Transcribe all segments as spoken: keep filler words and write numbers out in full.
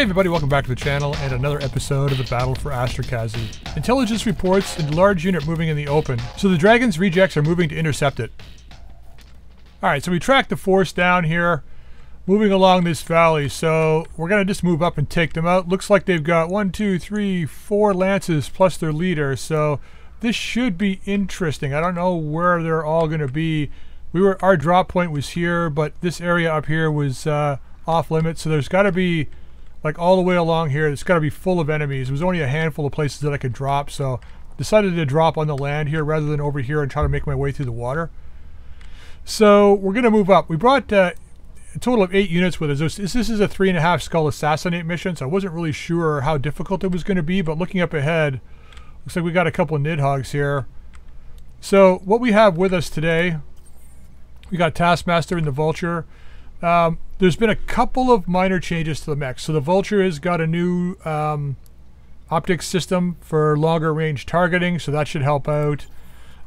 Hey everybody, welcome back to the channel and another episode of the Battle for Astrokaszy. Intelligence reports a large unit moving in the open, so the Dragon's rejects are moving to intercept it. Alright, so we tracked the force down here, moving along this valley, so we're going to just move up and take them out. Looks like they've got one, two, three, four lances plus their leader, so this should be interesting. I don't know where they're all going to be. We were, our drop point was here, but this area up here was uh, off limits, so there's got to be, like all the way along here, it's got to be full of enemies. There was only a handful of places that I could drop, so decided to drop on the land here rather than over here and try to make my way through the water. So we're going to move up. We brought uh, a total of eight units with us. This, this is a three and a half skull assassinate mission, so I wasn't really sure how difficult it was going to be, but looking up ahead, looks like we got a couple of Nidhoggs here. So what we have with us today, we got Taskmaster and the Vulture. Um, there's been a couple of minor changes to the mech. So the Vulture has got a new um, optics system for longer range targeting, so that should help out.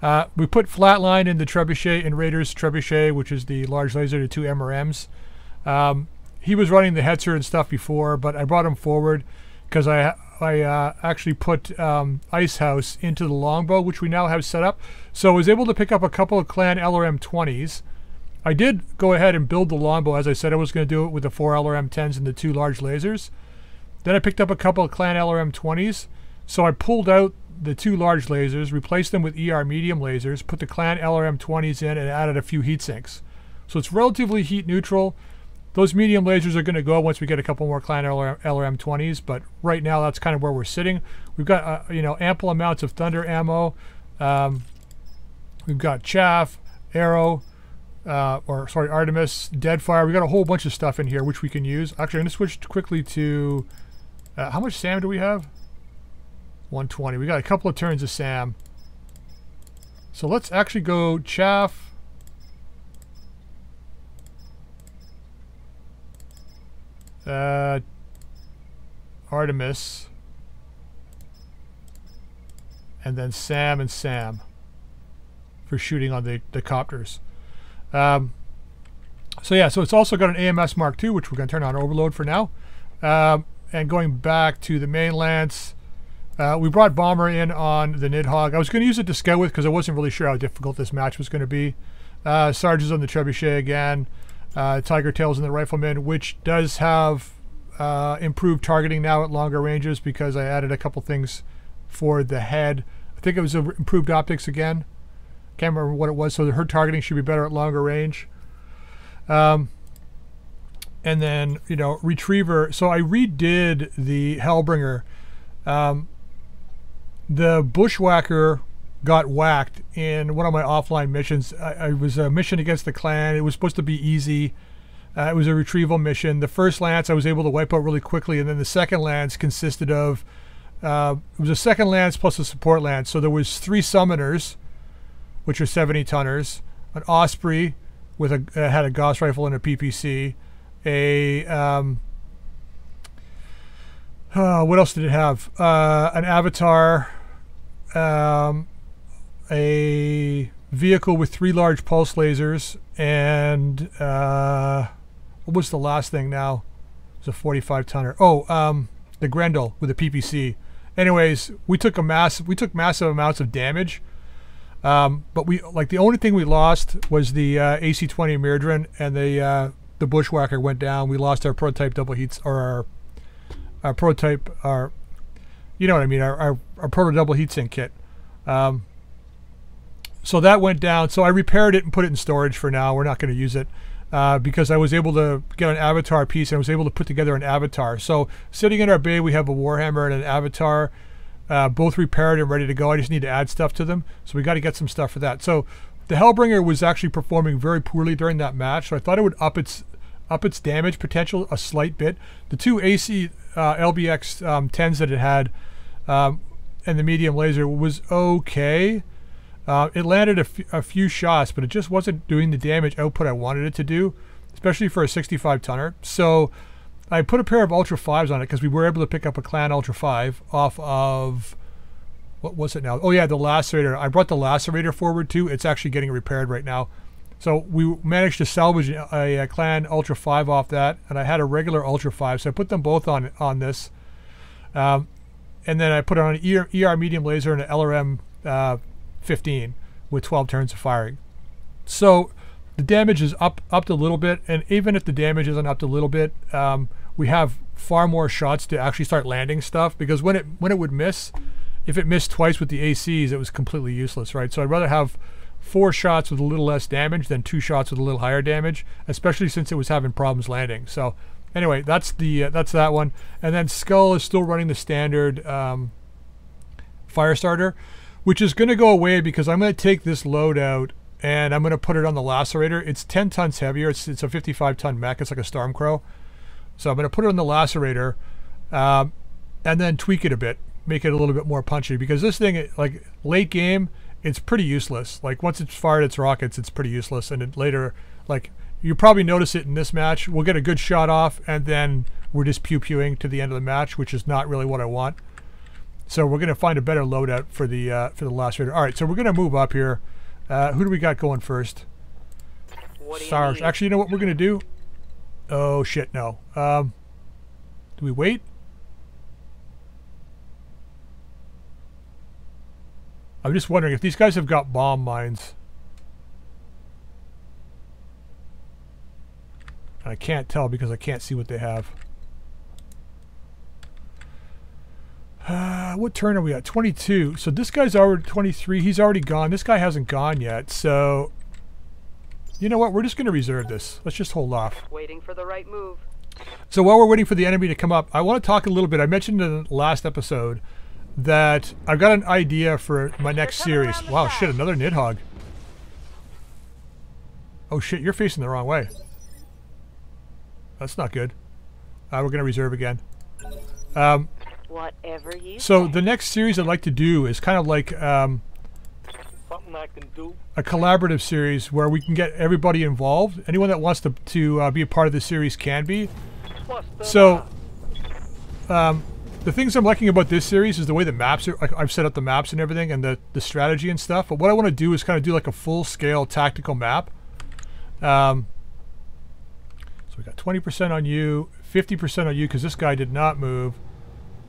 Uh, we put Flatline in the Trebuchet and Raider's Trebuchet, which is the large laser to two M R Ms. Um, he was running the Hetzer and stuff before, but I brought him forward because I, I uh, actually put um, Icehouse into the Longbow, which we now have set up. So I was able to pick up a couple of Clan L R M twenties. I did go ahead and build the Longbow, as I said I was going to do it, with the four L R M tens and the two large lasers. Then I picked up a couple of Clan L R M twenties, so I pulled out the two large lasers, replaced them with E R medium lasers, put the Clan L R M twenties in, and added a few heat sinks. So it's relatively heat neutral. Those medium lasers are going to go once we get a couple more Clan L R M twenties, but right now that's kind of where we're sitting. We've got uh, you know, ample amounts of thunder ammo. Um, we've got chaff, arrow, Uh, or sorry, Artemis, Deadfire. We got a whole bunch of stuff in here which we can use. Actually, I'm going to switch quickly to uh, how much SAM do we have? one twenty. We got a couple of turns of SAM. So let's actually go chaff. Uh, Artemis. And then SAM and SAM for shooting on the, the copters. Um, so yeah, so it's also got an A M S Mark two, which we're going to turn on overload for now. Um, and going back to the main lance, uh, we brought Bomber in on the Nidhogg. I was going to use it to scout with because I wasn't really sure how difficult this match was going to be. Uh, Sarge's on the Trebuchet again. Uh, Tiger Tail's on the Rifleman, which does have uh, improved targeting now at longer ranges because I added a couple things for the head. I think it was improved optics again. Can't remember what it was, so her targeting should be better at longer range. Um, and then, you know, Retriever. So I redid the Hellbringer. Um, the Bushwhacker got whacked in one of my offline missions. I, I was a mission against the clan. It was supposed to be easy. Uh, it was a retrieval mission. The first lance I was able to wipe out really quickly, and then the second lance consisted of... Uh, it was a second lance plus a support lance. So there was three Summoners, which are seventy tonners, an Osprey with a uh, had a Gauss rifle and a P P C, a um, oh, what else did it have? Uh, an Avatar, um, a vehicle with three large pulse lasers, and uh, what was the last thing now? It was a forty-five tonner. Oh, um, the Grendel with a P P C. Anyways, we took a mass we took massive amounts of damage. Um, but we like the only thing we lost was the uh, A C twenty Myrdrin, and the uh, the Bushwhacker went down. We lost our prototype double heats, or our, our prototype, our you know what I mean, our our, our proto double heatsink kit. Um, so that went down. So I repaired it and put it in storage for now. We're not going to use it uh, because I was able to get an Avatar piece, and I was able to put together an Avatar. So sitting in our bay, we have a Warhammer and an Avatar. Uh, both repaired and ready to go. I just need to add stuff to them. So we got to get some stuff for that. So the Hellbringer was actually performing very poorly during that match. So I thought it would up its up its damage potential a slight bit. The two A C uh, L B X um, tens that it had um, and the medium laser was okay. Uh, it landed a, a few shots, but it just wasn't doing the damage output I wanted it to do, especially for a sixty-five tonner. So I put a pair of Ultra fives on it because we were able to pick up a Clan Ultra five off of, what was it now? Oh yeah, the Lacerator. I brought the Lacerator forward too. It's actually getting repaired right now. So we managed to salvage a, a Clan Ultra five off that, and I had a regular Ultra five, so I put them both on on this. Um, and then I put on an E R, E R medium laser and an L R M uh, fifteen with twelve turns of firing. So the damage is up upped a little bit, and even if the damage isn't upped a little bit, um, we have far more shots to actually start landing stuff, because when it when it would miss, if it missed twice with the A Cs, it was completely useless, right? So I'd rather have four shots with a little less damage than two shots with a little higher damage, especially since it was having problems landing. So anyway, that's the uh, that's that one. And then Skull is still running the standard um, Firestarter, which is going to go away because I'm going to take this load out and I'm going to put it on the Lacerator. It's ten tons heavier. It's, it's a fifty-five ton mech. It's like a Stormcrow. So I'm going to put it on the Lacerator um, and then tweak it a bit, make it a little bit more punchy, because this thing, like late game, it's pretty useless. Like once it's fired its rockets, it's pretty useless. And it later, like you probably notice it in this match, we'll get a good shot off and then we're just pew-pewing to the end of the match, which is not really what I want. So we're going to find a better loadout for the uh, for the Lacerator. All right, so we're going to move up here. Uh, who do we got going first? Sarge. Actually, you know what we're going to do? Oh, shit, no. Um, do we wait? I'm just wondering if these guys have got bomb mines. And I can't tell because I can't see what they have. Uh, what turn are we at? twenty-two. So this guy's already twenty-three. He's already gone. This guy hasn't gone yet. So, you know what? We're just going to reserve this. Let's just hold off. Waiting for the right move. So while we're waiting for the enemy to come up, I want to talk a little bit. I mentioned in the last episode that I've got an idea for my next series. Wow, shit, another Nidhogg. Oh shit, you're facing the wrong way. That's not good. Uh, we're going to reserve again. Um, Whatever you so say. The next series I'd like to do is kind of like um, something I can do. A collaborative series where we can get everybody involved. Anyone that wants to, to uh, be a part of the series can be. So... Um, The things I'm liking about this series is the way the maps are, like I've set up the maps and everything, and the, the strategy and stuff. But what I want to do is kind of do like a full-scale tactical map. Um, so we got twenty percent on you, fifty percent on you, because this guy did not move.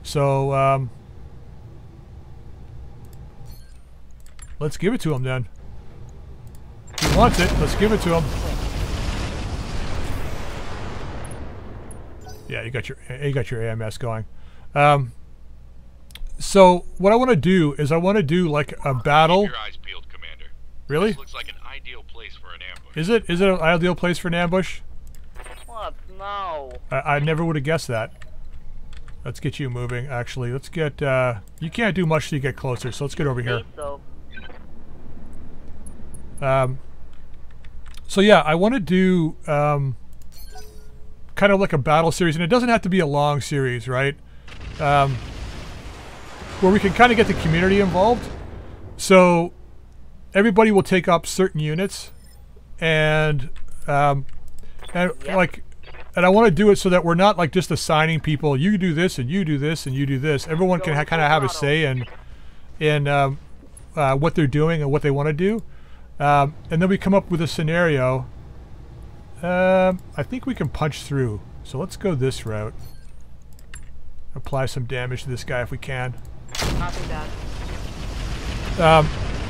So um, let's give it to him then. If he wants it, let's give it to him. Yeah, you got your, you got your A M S going. Um, so what I want to do is I want to do like a battle. Keep your eyes peeled, Commander. Really? This looks like an ideal place for an ambush. Is it? Is it an ideal place for an ambush? What? No. I, I never would have guessed that. Let's get you moving. Actually, let's get. Uh, you can't do much till you get closer, so let's get over here. Um. So yeah, I want to do um. kind of like a battle series, and it doesn't have to be a long series, right? Um, where we can kind of get the community involved. So everybody will take up certain units, and um, and yep. like, and I want to do it so that we're not like just assigning people. You do this, and you do this, and you do this. Everyone can ha kind of have a say in in um, uh, what they're doing and what they want to do, um, and then we come up with a scenario. Um, I think we can punch through. So let's go this route. Apply some damage to this guy if we can. Um,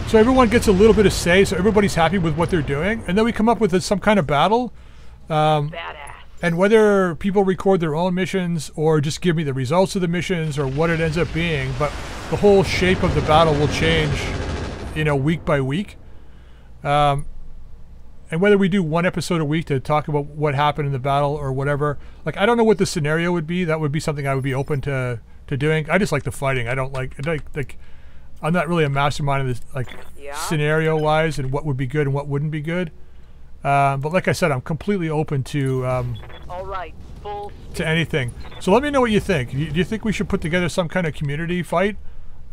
so everyone gets a little bit of say, so everybody's happy with what they're doing, and then we come up with some kind of battle. Um, and whether people record their own missions or just give me the results of the missions or what it ends up being, but the whole shape of the battle will change, you know, week by week. Um, And whether we do one episode a week to talk about what happened in the battle or whatever, like I don't know what the scenario would be. That would be something I would be open to to doing. I just like the fighting. I don't like like like I'm not really a mastermind of this, like yeah. scenario wise and what would be good and what wouldn't be good. Um, but like I said, I'm completely open to um, all right, full to anything. So let me know what you think. Do you think we should put together some kind of community fight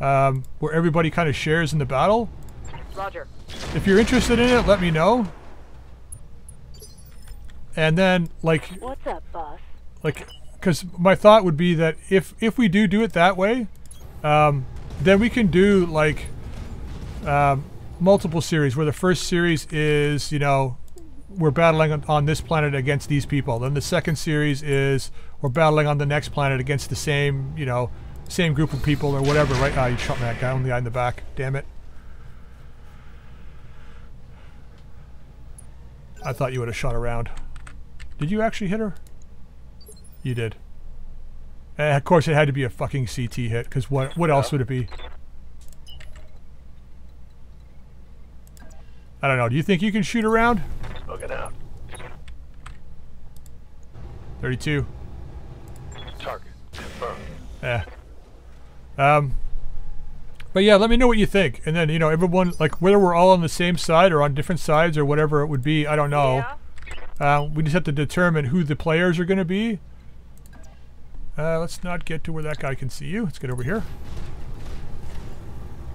um, where everybody kind of shares in the battle? Roger. If you're interested in it, let me know. And then, like, what's up, boss? Like, because my thought would be that if if we do do it that way, um, then we can do like um, multiple series where the first series is, you know, we're battling on, on this planet against these people. Then the second series is we're battling on the next planet against the same, you know, same group of people or whatever. Right now, oh, you shot that guy in the eye in the back. Damn it. I thought you would have shot around. Did you actually hit her? You did. And of course, it had to be a fucking C T hit, because what, what else would it be? I don't know. Do you think you can shoot around? Smoking out. thirty-two. Target confirmed. Yeah. Um. But yeah, let me know what you think. And then, you know, everyone, like, whether we're all on the same side or on different sides or whatever it would be, I don't know. Yeah. Uh, we just have to determine who the players are going to be. Uh, let's not get to where that guy can see you. Let's get over here.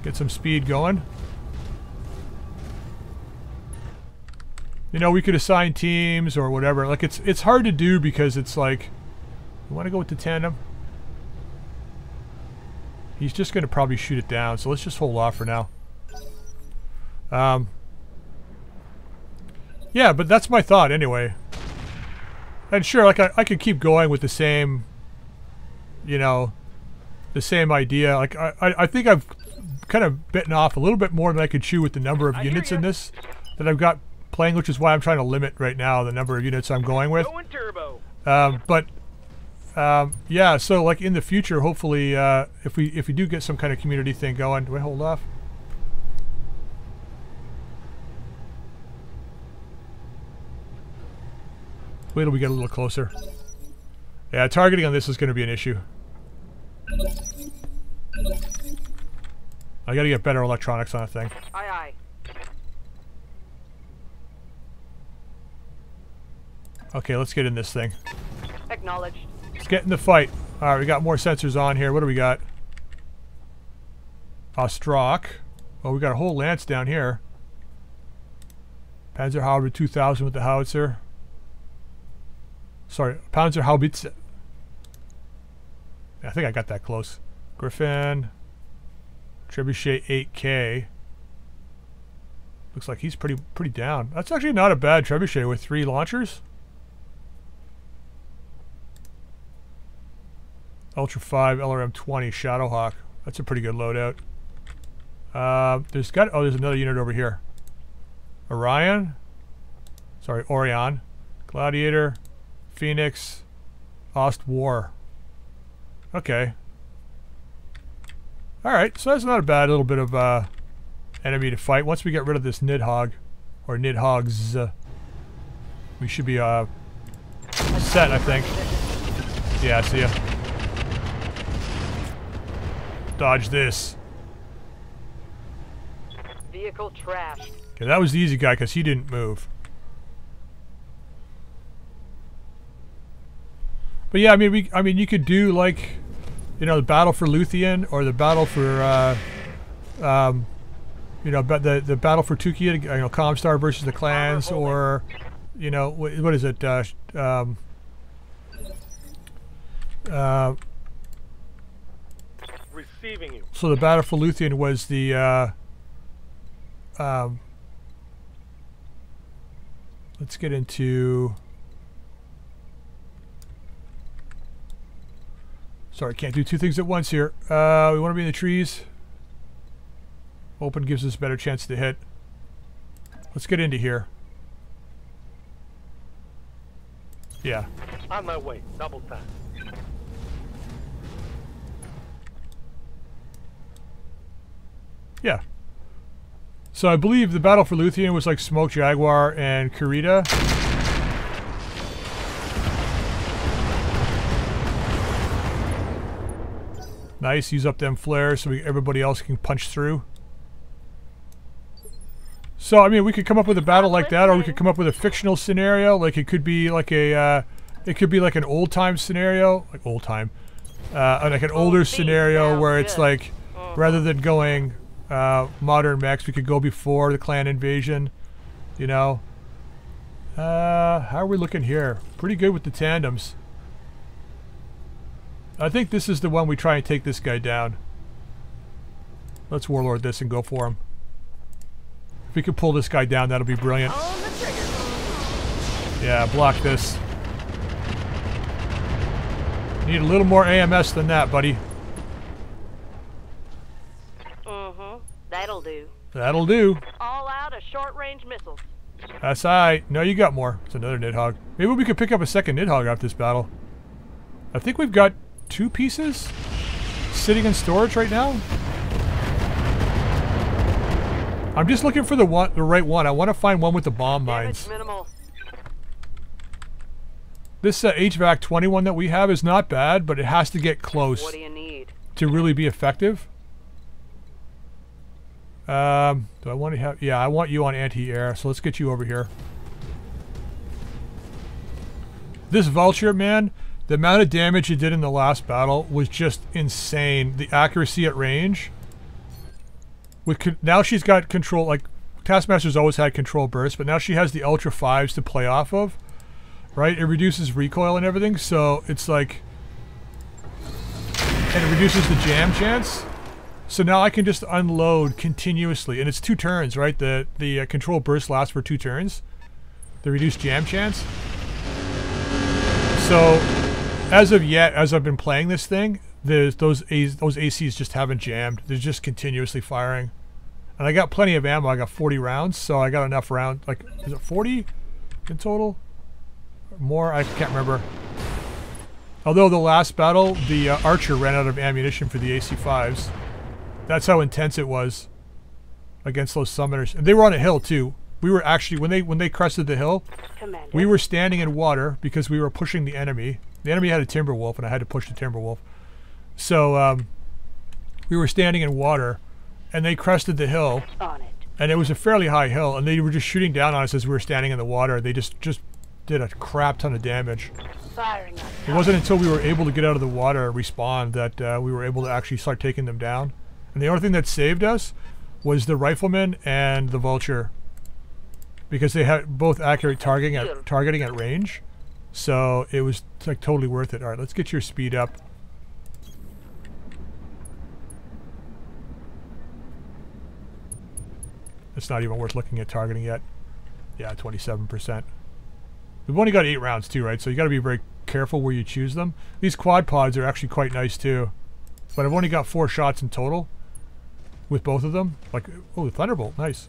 Get some speed going. You know, we could assign teams or whatever. Like, it's it's hard to do because it's like... we want to go with the tandem. He's just going to probably shoot it down, so let's just hold off for now. Um, yeah, but that's my thought anyway. And sure, like, I, I could keep going with the same... you know, the same idea. Like, I, I think I've kind of bitten off a little bit more than I could chew with the number of I units in this that I've got playing, which is why I'm trying to limit right now the number of units I'm going with. Going turbo. Um, but, um, yeah, so, like, in the future, hopefully, uh, if we if we do get some kind of community thing going... Do I hold off? Wait till we get a little closer. Yeah, targeting on this is going to be an issue. I gotta get better electronics on a thing. Aye, aye. Okay, let's get in this thing. Acknowledged. Let's get in the fight. Alright, we got more sensors on here. What do we got? Ostroc. Oh, we got a whole lance down here. Panzerhaubitze two thousand with the howitzer. Sorry, Panzerhaubitze. I think I got that close. Griffin. Trebuchet eight K. Looks like he's pretty pretty down. That's actually not a bad Trebuchet with three launchers. Ultra five L R M twenty Shadowhawk. That's a pretty good loadout. Uh, there's got... oh, there's another unit over here. Orion. Sorry, Orion. Gladiator. Phoenix. Ostwar. Okay. Alright, so that's not a bad little bit of uh, enemy to fight. Once we get rid of this Nidhogg, or Nidhoggs, uh, we should be uh, set, I think. Yeah, I see ya. Dodge this. Vehicle trashed. Okay, that was the easy guy because he didn't move. But yeah, I mean, we, I mean, you could do, like, you know, the battle for Luthien or the battle for, uh, um, you know, the the battle for Tukia, you know, Comstar versus the clans, or, you know, what, what is it? Uh, um, uh, Receiving you. So the battle for Luthien was the, uh, um, let's get into... sorry, can't do two things at once here. Uh, we want to be in the trees. Open gives us a better chance to hit. Let's get into here. Yeah. On my way, double time. Yeah. So I believe the battle for Luthien was like Smoke Jaguar and Kurita. Nice, use up them flares so we, everybody else can punch through. So, I mean, we could come up with a battle like that, or we could come up with a fictional scenario. Like, it could be like a, uh, it could be like an old-time scenario. Like, old-time. Uh, like an older scenario where it's like, rather than going uh, modern mechs, we could go before the clan invasion, you know. Uh, how are we looking here? Pretty good with the tandems. I think this is the one we try and take this guy down. Let's warlord this and go for him. If we can pull this guy down, that'll be brilliant. Yeah, block this. Need a little more A M S than that, buddy. Mm-hmm. That'll do. That'll do. All out of short-range missiles. That's alright. No, you got more. It's another Nidhogg. Maybe we could pick up a second Nidhogg after this battle. I think we've got two pieces sitting in storage right now. I'm just looking for the one, the right one. I want to find one with the bomb mines. Minimal. This uh, H V A C twenty-one that we have is not bad, but it has to get close what do you need? to really be effective. Um, do I want to have... Yeah, I want you on anti-air, so let's get you over here. This Vulture, man, the amount of damage it did in the last battle was just insane. The accuracy at range. With con now she's got control, like, Taskmaster's always had control bursts, but now she has the Ultra fives to play off of, right? It reduces recoil and everything, so it's like... And it reduces the jam chance. So now I can just unload continuously, and it's two turns, right? The the uh, control burst lasts for two turns. The reduced jam chance. So, as of yet, as I've been playing this thing, those those A Cs just haven't jammed. They're just continuously firing, and I got plenty of ammo. I got forty rounds, so I got enough round. Like, is it forty in total? More? I can't remember. Although the last battle, the uh, Archer ran out of ammunition for the A C fives. That's how intense it was against those Summoners. And they were on a hill too. We were actually, when they when they crested the hill, Commander. we were standing in water because we were pushing the enemy. The enemy had a Timberwolf and I had to push the Timberwolf. So um, we were standing in water and they crested the hill. On it. And it was a fairly high hill and they were just shooting down on us as we were standing in the water. They just, just did a crap ton of damage. Firing it wasn't until we were able to get out of the water and respawn that uh, we were able to actually start taking them down. And the only thing that saved us was the Rifleman and the Vulture, because they had both accurate targeting at targeting at range, so it was like totally worth it. All right, let's get your speed up. It's not even worth looking at targeting yet. Yeah, twenty-seven percent. We've only got eight rounds too, right? So you got to be very careful where you choose them. These quad pods are actually quite nice too, but I've only got four shots in total. With both of them, like, oh, the Thunderbolt, nice.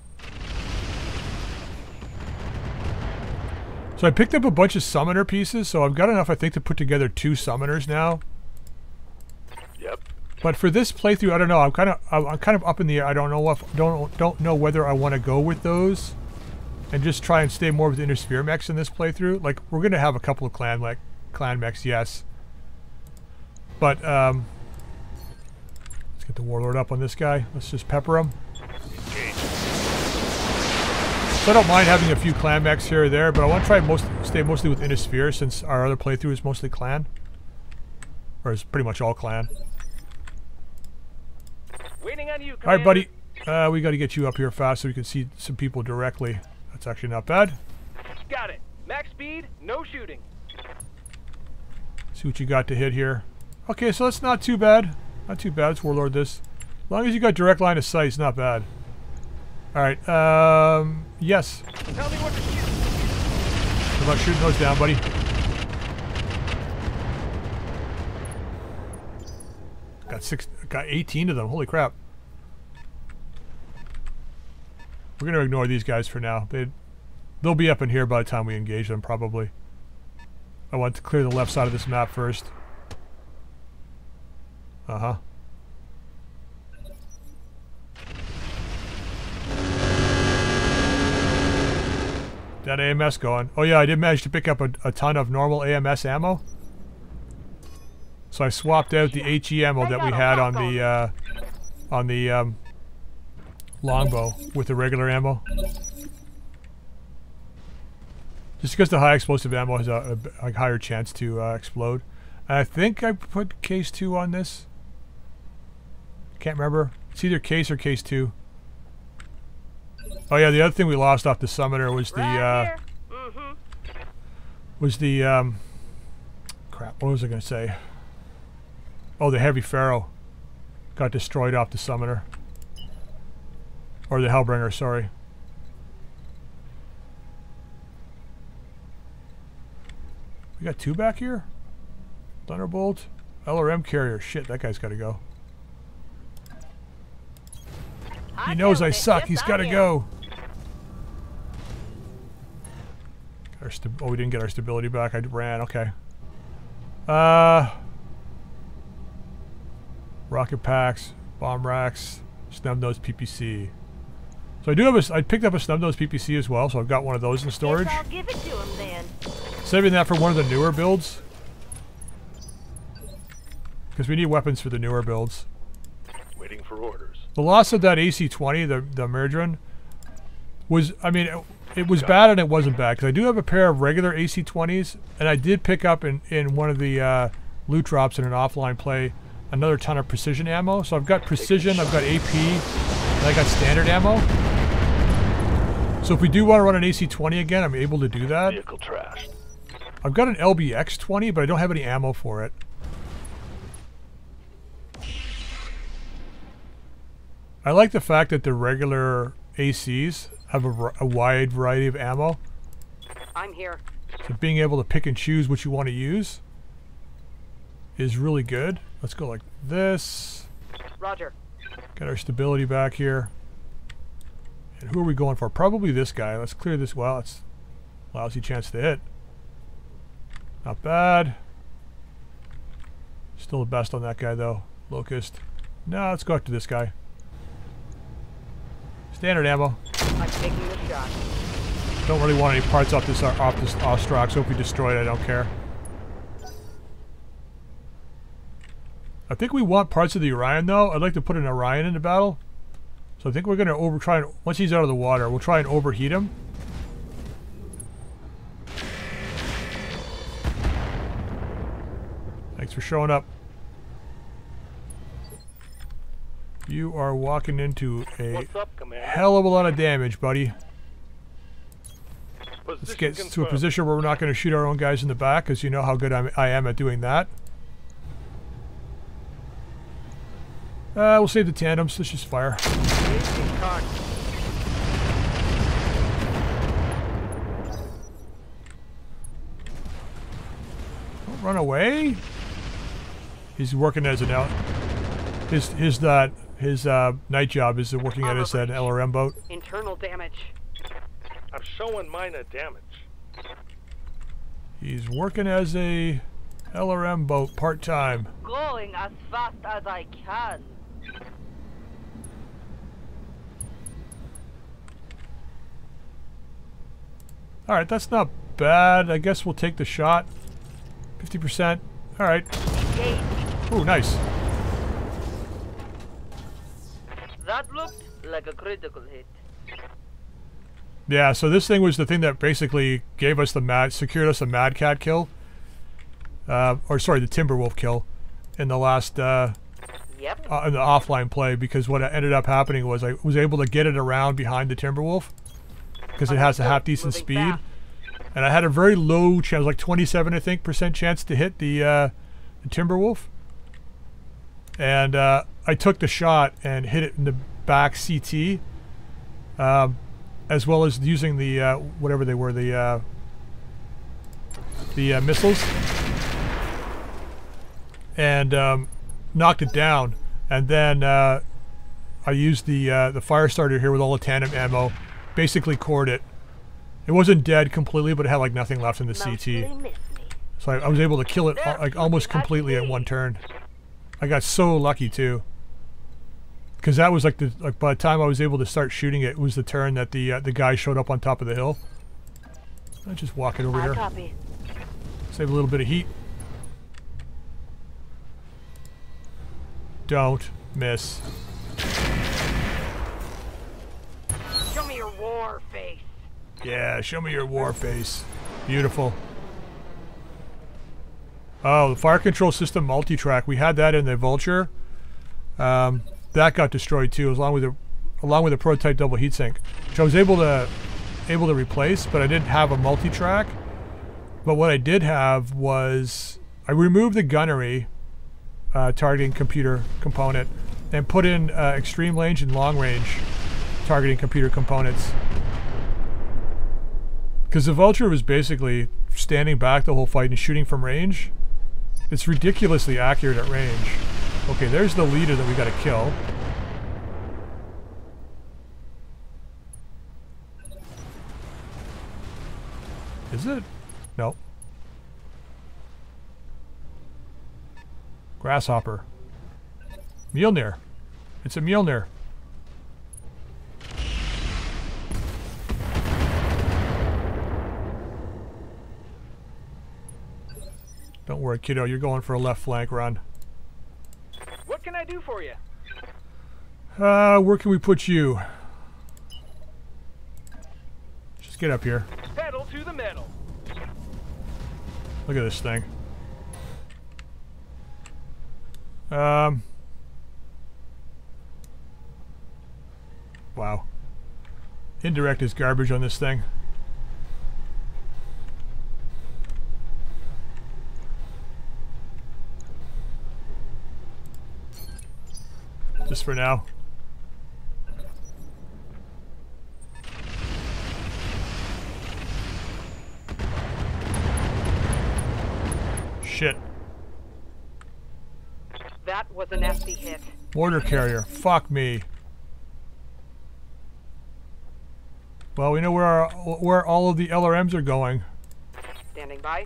So I picked up a bunch of Summoner pieces, so I've got enough, I think, to put together two Summoners now. Yep. But for this playthrough, I don't know. I'm kind of, I'm kind of up in the air. I don't know if, don't, don't know whether I want to go with those, and just try and stay more with Intersphere mechs in this playthrough. Like, we're gonna have a couple of clan, like, clan mechs, yes. But um. Get the Warlord up on this guy. Let's just pepper him. So I don't mind having a few clan mechs here or there, but I want to try most stay mostly with Intersphere since our other playthrough is mostly clan. Or is pretty much all clan. Waiting on you, Alright, buddy. Uh, we got to get you up here fast so we can see some people directly. That's actually not bad. Got it. Max speed, no shooting. See what you got to hit here. Okay, so that's not too bad. Not too bad, it's Warlord this. As long as you got direct line of sight, it's not bad. Alright, um, yes. Tell me what to shoot. Good luck shooting those down, buddy. Got six, got eighteen of them, holy crap. We're going to ignore these guys for now. They'd, they'll be up in here by the time we engage them, probably. I want to clear the left side of this map first. Uh-huh. That A M S going. Oh yeah, I did manage to pick up a, a ton of normal A M S ammo. So I swapped out the HE ammo that we had on the, uh, on the, um, Longbow with the regular ammo. Just because the high explosive ammo has a, a, a higher chance to, uh, explode. I think I put case two on this. Can't remember. It's either case or case two. Oh yeah, the other thing we lost off the Summoner was the uh, mm-hmm. was the um, crap. What was I gonna say? Oh, the Heavy Pharaoh got destroyed off the Summoner, or the Hellbringer. Sorry. We got two back here? Thunderbolt. L R M carrier. Shit, that guy's got to go. He knows I suck. He's got to go. Got our st oh, we didn't get our stability back. I ran. Okay. Uh, rocket packs. Bomb racks. Snub-nosed P P C. So I do have a... I picked up a snub-nosed P P C as well, so I've got one of those in storage. I'll give it to him then. Saving that for one of the newer builds. Because we need weapons for the newer builds. Waiting for orders. The loss of that A C twenty, the, the Myrdrin, was... I mean, it, it was bad and it wasn't bad. Because I do have a pair of regular A C twenties, and I did pick up in, in one of the uh, loot drops in an offline play another ton of precision ammo. So I've got precision, I've got A P, and I got standard ammo. So if we do want to run an A C twenty again, I'm able to do that. Vehicle trashed. I've got an L B X twenty, but I don't have any ammo for it. I like the fact that the regular A Cs have a, a wide variety of ammo. I'm here. So being able to pick and choose what you want to use is really good. Let's go like this. Roger. Got our stability back here. And who are we going for? Probably this guy. Let's clear this. Well, it's a lousy chance to hit. Not bad. Still the best on that guy though. Locust. No, let's go after this guy. Standard ammo. I'm taking a shot. Don't really want any parts off this off this Ostroc, so if we destroy it, I don't care. I think we want parts of the Orion though. I'd like to put an Orion into battle. So I think we're going to over try and, once he's out of the water, we'll try and overheat him. Thanks for showing up. You are walking into a up, hell of a lot of damage, buddy. Position Let's get confirmed. to a position where we're not going to shoot our own guys in the back, because you know how good I'm, I am at doing that. Uh, we'll save the tandems. Let's just fire. Don't run away. He's working as an out. His his that his uh, night job is working at his that L R M boat. Internal damage. I'm showing minor damage. He's working as a L R M boat part time. Going as fast as I can. Alright, that's not bad. I guess we'll take the shot. fifty percent. Alright. Ooh, nice. That looked like a critical hit. Yeah, so this thing was the thing that basically gave us the mad, secured us a Mad Cat kill. Uh, or sorry, the Timberwolf kill in the last, uh, yep. uh, in the offline play, because what ended up happening was I was able to get it around behind the Timberwolf, because it has a half decent speed, back. and I had a very low chance, like twenty-seven, I think, percent chance to hit the, uh, the Timberwolf, and uh, I took the shot and hit it in the back C T, um, as well as using the uh, whatever they were, the uh, the uh, missiles, and um, knocked it down, and then uh, I used the uh, the Firestarter here with all the tandem ammo. Basically cored it. It wasn't dead completely, but it had like nothing left in the C T. So I, I was able to kill it like almost completely at one turn. I got so lucky too, because that was like the like by the time I was able to start shooting it, it was the turn that the uh, the guy showed up on top of the hill. I'm just walking over here. Save a little bit of heat. Don't miss. War face. Yeah, show me your war face. Beautiful. Oh, the fire control system multi-track. We had that in the Vulture. Um, that got destroyed too, along with a along with a prototype double heatsink, which I was able to able to replace, but I didn't have a multi-track. But what I did have was I removed the gunnery uh, targeting computer component and put in uh, extreme range and long range targeting computer components, because the Vulture was basically standing back the whole fight and shooting from range. It's ridiculously accurate at range. Okay, there's the leader that we gotta kill. Is it? No. Grasshopper. Mjolnir. It's a Mjolnir. Don't worry, kiddo. You're going for a left flank run. What can I do for you? Uh, where can we put you? Just get up here. Pedal to the metal. Look at this thing. Um. Wow. Indirect is garbage on this thing. Just for now. Shit. That was a nasty hit. Mortar carrier. Fuck me. Well, we know where our, where all of the L R Ms are going. Standing by.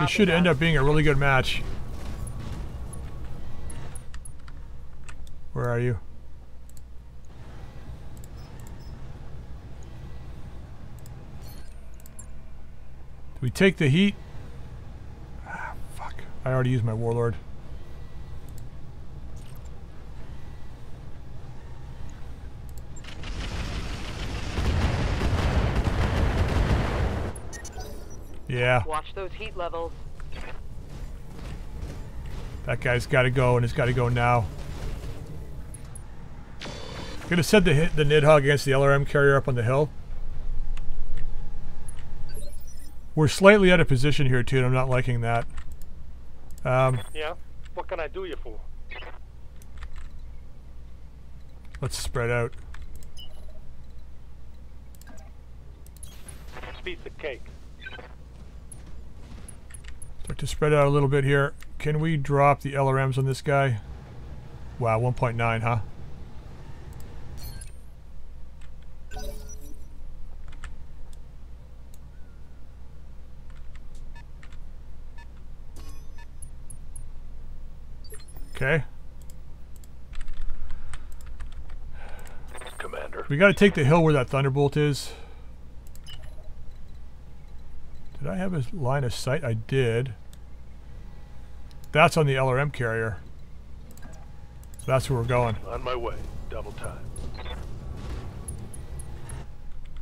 It should end up being a really good match. Where are you? Do we take the heat? Ah, fuck. I already used my warlord. Yeah. Watch those heat levels. That guy's got to go, and it's got to go now. Could have said to hit the Nidhogg against the L R M carrier up on the hill. We're slightly out of position here too, and I'm not liking that. Um, yeah. What can I do you for? Let's spread out. Piece of cake. To spread out a little bit here. Can we drop the L R Ms on this guy? Wow, one point nine, huh? Okay. Commander. We gotta take the hill where that Thunderbolt is. Did I have a line of sight? I did. That's on the L R M carrier. That's where we're going. On my way. Double time.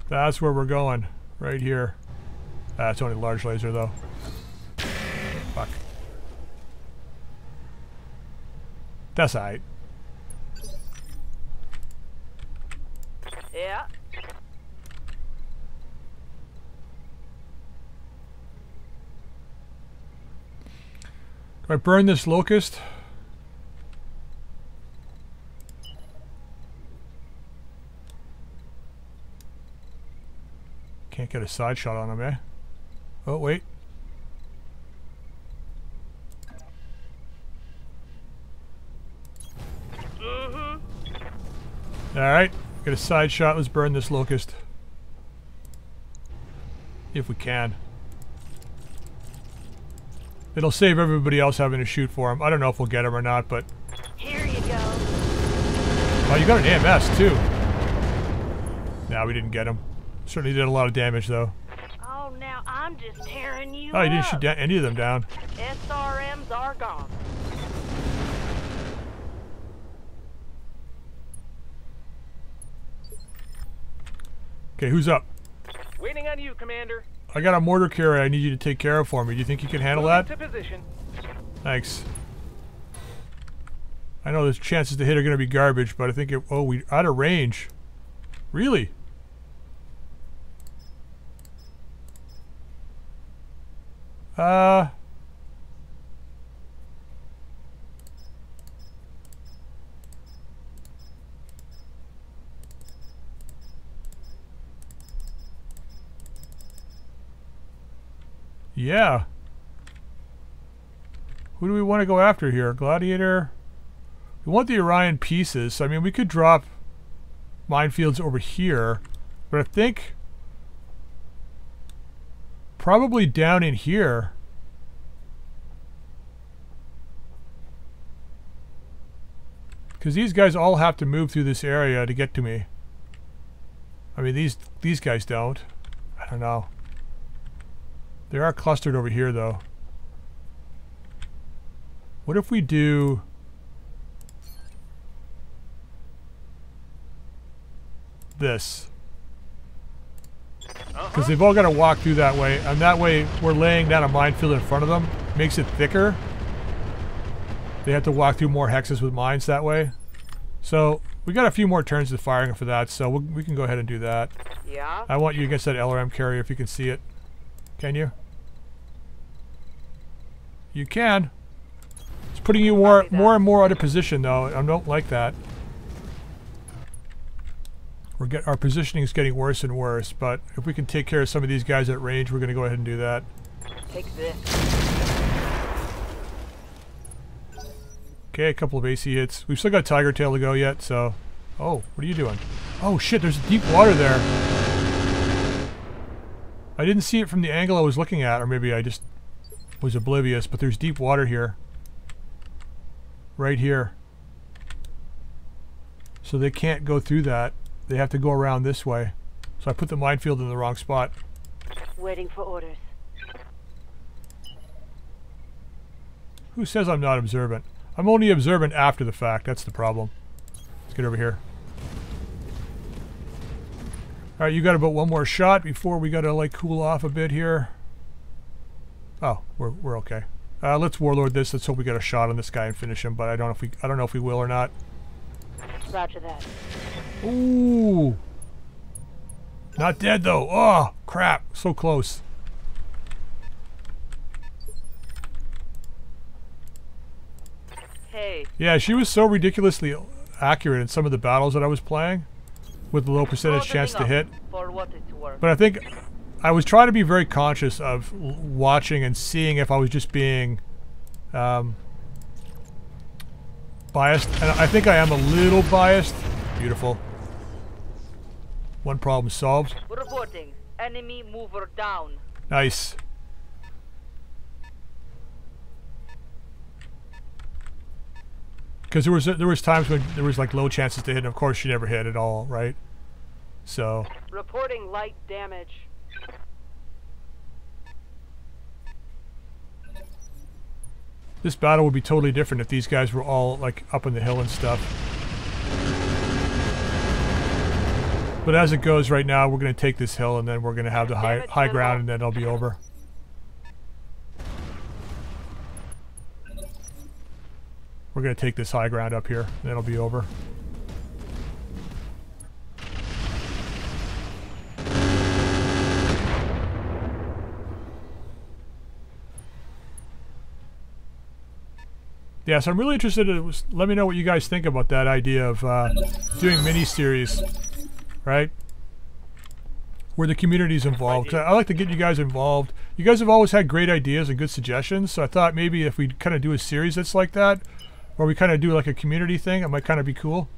That's where we're going. Right here. Ah, it's only a large laser though. Fuck. That's alright. Yeah. Do I burn this Locust? Can't get a side shot on him, eh? Oh, wait. Mm-hmm. Alright, get a side shot. Let's burn this Locust. If we can. It'll save everybody else having to shoot for him. I don't know if we'll get him or not, but... Here you go. Oh, you got an A M S, too. Nah, we didn't get him. Certainly did a lot of damage, though. Oh, now I'm just tearing you Oh, you up. Didn't shoot any of them down. S R Ms are gone. Okay, who's up? Waiting on you, Commander. I got a mortar carrier I need you to take care of for me. Do you think you can handle that? Thanks. I know the chances to hit are going to be garbage, but I think it... Oh, we're out of range. Really? Uh... Yeah. Who do we want to go after here? Gladiator. We want the Orion pieces. So, I mean, we could drop minefields over here. But I think probably down in here. Because these guys all have to move through this area to get to me. I mean, these these guys don't. I don't know. They are clustered over here, though. What if we do... this? Because they've all got to walk through that way, and that way we're laying down a minefield in front of them. Makes it thicker. They have to walk through more hexes with mines that way. So we got a few more turns of firing for that, so we'll, we can go ahead and do that. Yeah. I want you against that L R M carrier if you can see it. Can you? You can. It's putting you more, more and more out of position, though. I don't like that. We're get, our positioning is getting worse and worse, but if we can take care of some of these guys at range, we're going to go ahead and do that. Take this. Okay, a couple of A C hits. We've still got Tiger Tail to go yet, so... oh, what are you doing? Oh, shit, there's deep water there. I didn't see it from the angle I was looking at, or maybe I just was oblivious, but there's deep water here. Right here. So they can't go through that. They have to go around this way. So I put the minefield in the wrong spot. Waiting for orders. Who says I'm not observant? I'm only observant after the fact. That's the problem. Let's get over here. Alright, you got about one more shot before we gotta like cool off a bit here. Oh, we're we're okay. Uh, let's warlord this. Let's hope we get a shot on this guy and finish him. But I don't know if we I don't know if we will or not. Roger that. Ooh, not dead though. Oh crap! So close. Hey. Yeah, she was so ridiculously accurate in some of the battles that I was playing, with a low percentage chance to hit. But I think I was trying to be very conscious of watching and seeing if I was just being um, biased. And I think I am a little biased. Beautiful. One problem solved. Reporting. Enemy mover down. Nice. Because there was there was times when there was like low chances to hit, and of course she never hit at all, right? So. Reporting light damage. This battle would be totally different if these guys were all like up on the hill and stuff. But as it goes right now, we're going to take this hill, and then we're going to have the high high ground, and then it'll be over. We're going to take this high ground up here, and it'll be over. Yeah, so I'm really interested in... let me know what you guys think about that idea of uh, doing mini-series, right? Where the community's involved. I like to get you guys involved. You guys have always had great ideas and good suggestions, so I thought maybe if we kind of do a series that's like that, or we kind of do like a community thing, it might kind of be cool.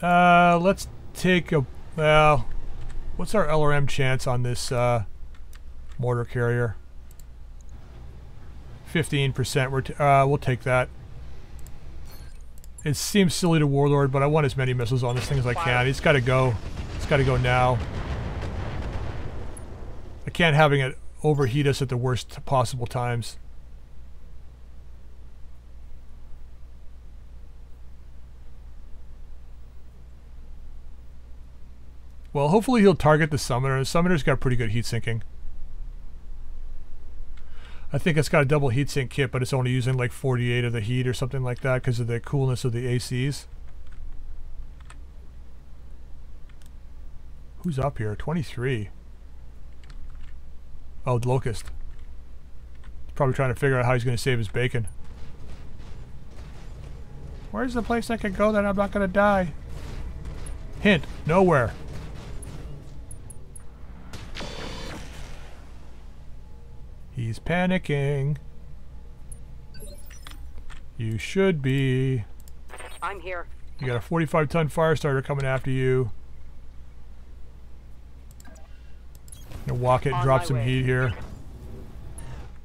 Uh, let's take a... well, what's our L R M chance on this uh, mortar carrier? fifteen percent. We're t uh, we'll take that. It seems silly to Warlord, but I want as many missiles on this thing as I can. It's got to go. Gotta go now. I can't having it overheat us at the worst possible times. Well, hopefully he'll target the Summoner. The Summoner's got pretty good heat sinking. I think it's got a double heat sink kit, but it's only using like forty-eight of the heat or something like that because of the coolness of the A Cs. Who's up here? twenty-three. Oh, the Locust. He's probably trying to figure out how he's going to save his bacon. Where's the place I could go that I'm not gonna die? Hint, nowhere. He's panicking. You should be. I'm here. You got a forty-five ton Firestarter coming after you. I'm gonna walk it and drop some heat here.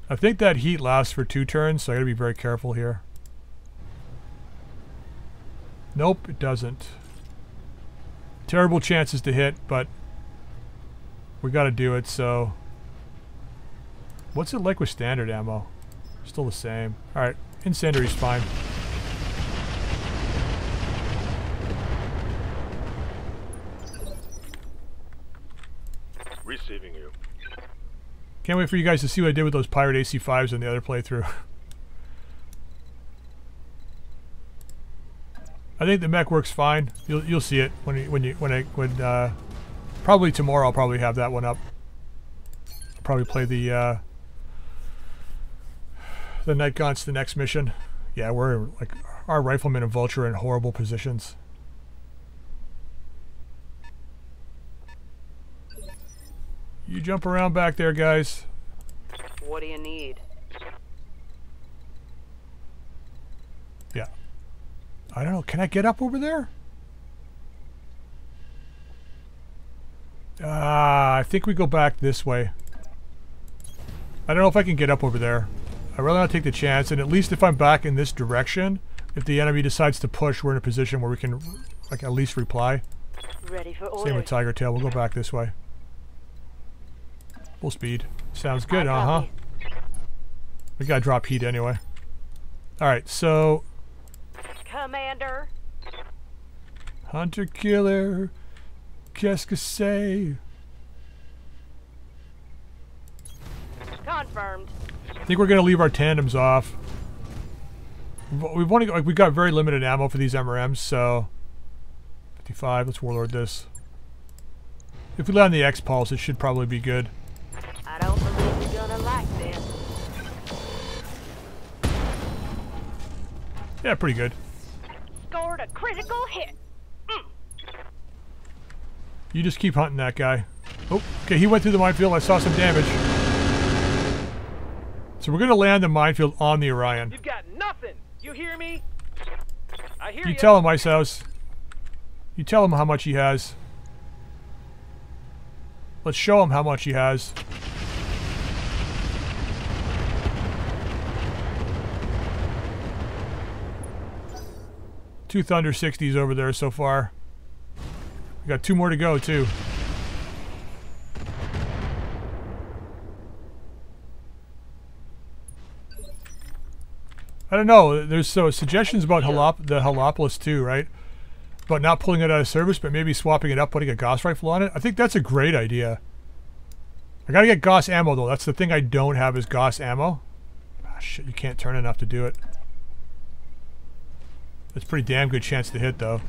I think that heat lasts for two turns, so I gotta be very careful here. Nope, it doesn't. Terrible chances to hit, but we gotta do it, so. What's it like with standard ammo? Still the same. Alright, incendiary's fine. Receiving you. Can't wait for you guys to see what I did with those pirate A C fives in the other playthrough. I think the mech works fine. You'll you'll see it when you when you when I when uh, probably tomorrow I'll probably have that one up. I'll probably play the uh, the night guns the next mission. Yeah, we're like our Rifleman and Vulture are in horrible positions. You jump around back there, guys. What do you need? Yeah. I don't know. Can I get up over there? Ah, uh, I think we go back this way. I don't know if I can get up over there. I'd rather not take the chance, and at least if I'm back in this direction, if the enemy decides to push, we're in a position where we can like at least reply. Ready for orders. Same with Tiger Tail. We'll go back this way. Full speed. Sounds good, uh-huh. We gotta drop heat anyway. Alright, so... Commander. Hunter killer. Qu'est-ce que c'est? Confirmed. I think we're gonna leave our tandems off. We've only like we got very limited ammo for these M R Ms, so... fifty-five, let's warlord this. If we land the X-Pulse, it should probably be good. I don't believe you're gonna like this. Yeah, pretty good. Scored a critical hit. Mm. You just keep hunting that guy. Oh, okay, he went through the minefield. I saw some damage. So we're gonna land the minefield on the Orion. You've got nothing. You hear me? I hear you. You tell him, Icehouse. You tell him how much he has. Let's show him how much he has. Two Thunder sixties over there so far. We got two more to go too. I don't know. There's so suggestions about Halop the Helopolis too, right? About not pulling it out of service, but maybe swapping it up, putting a Gauss rifle on it. I think that's a great idea. I gotta get Gauss ammo though. That's the thing I don't have is Gauss ammo. Ah, shit, you can't turn enough to do it. That's a pretty damn good chance to hit, though.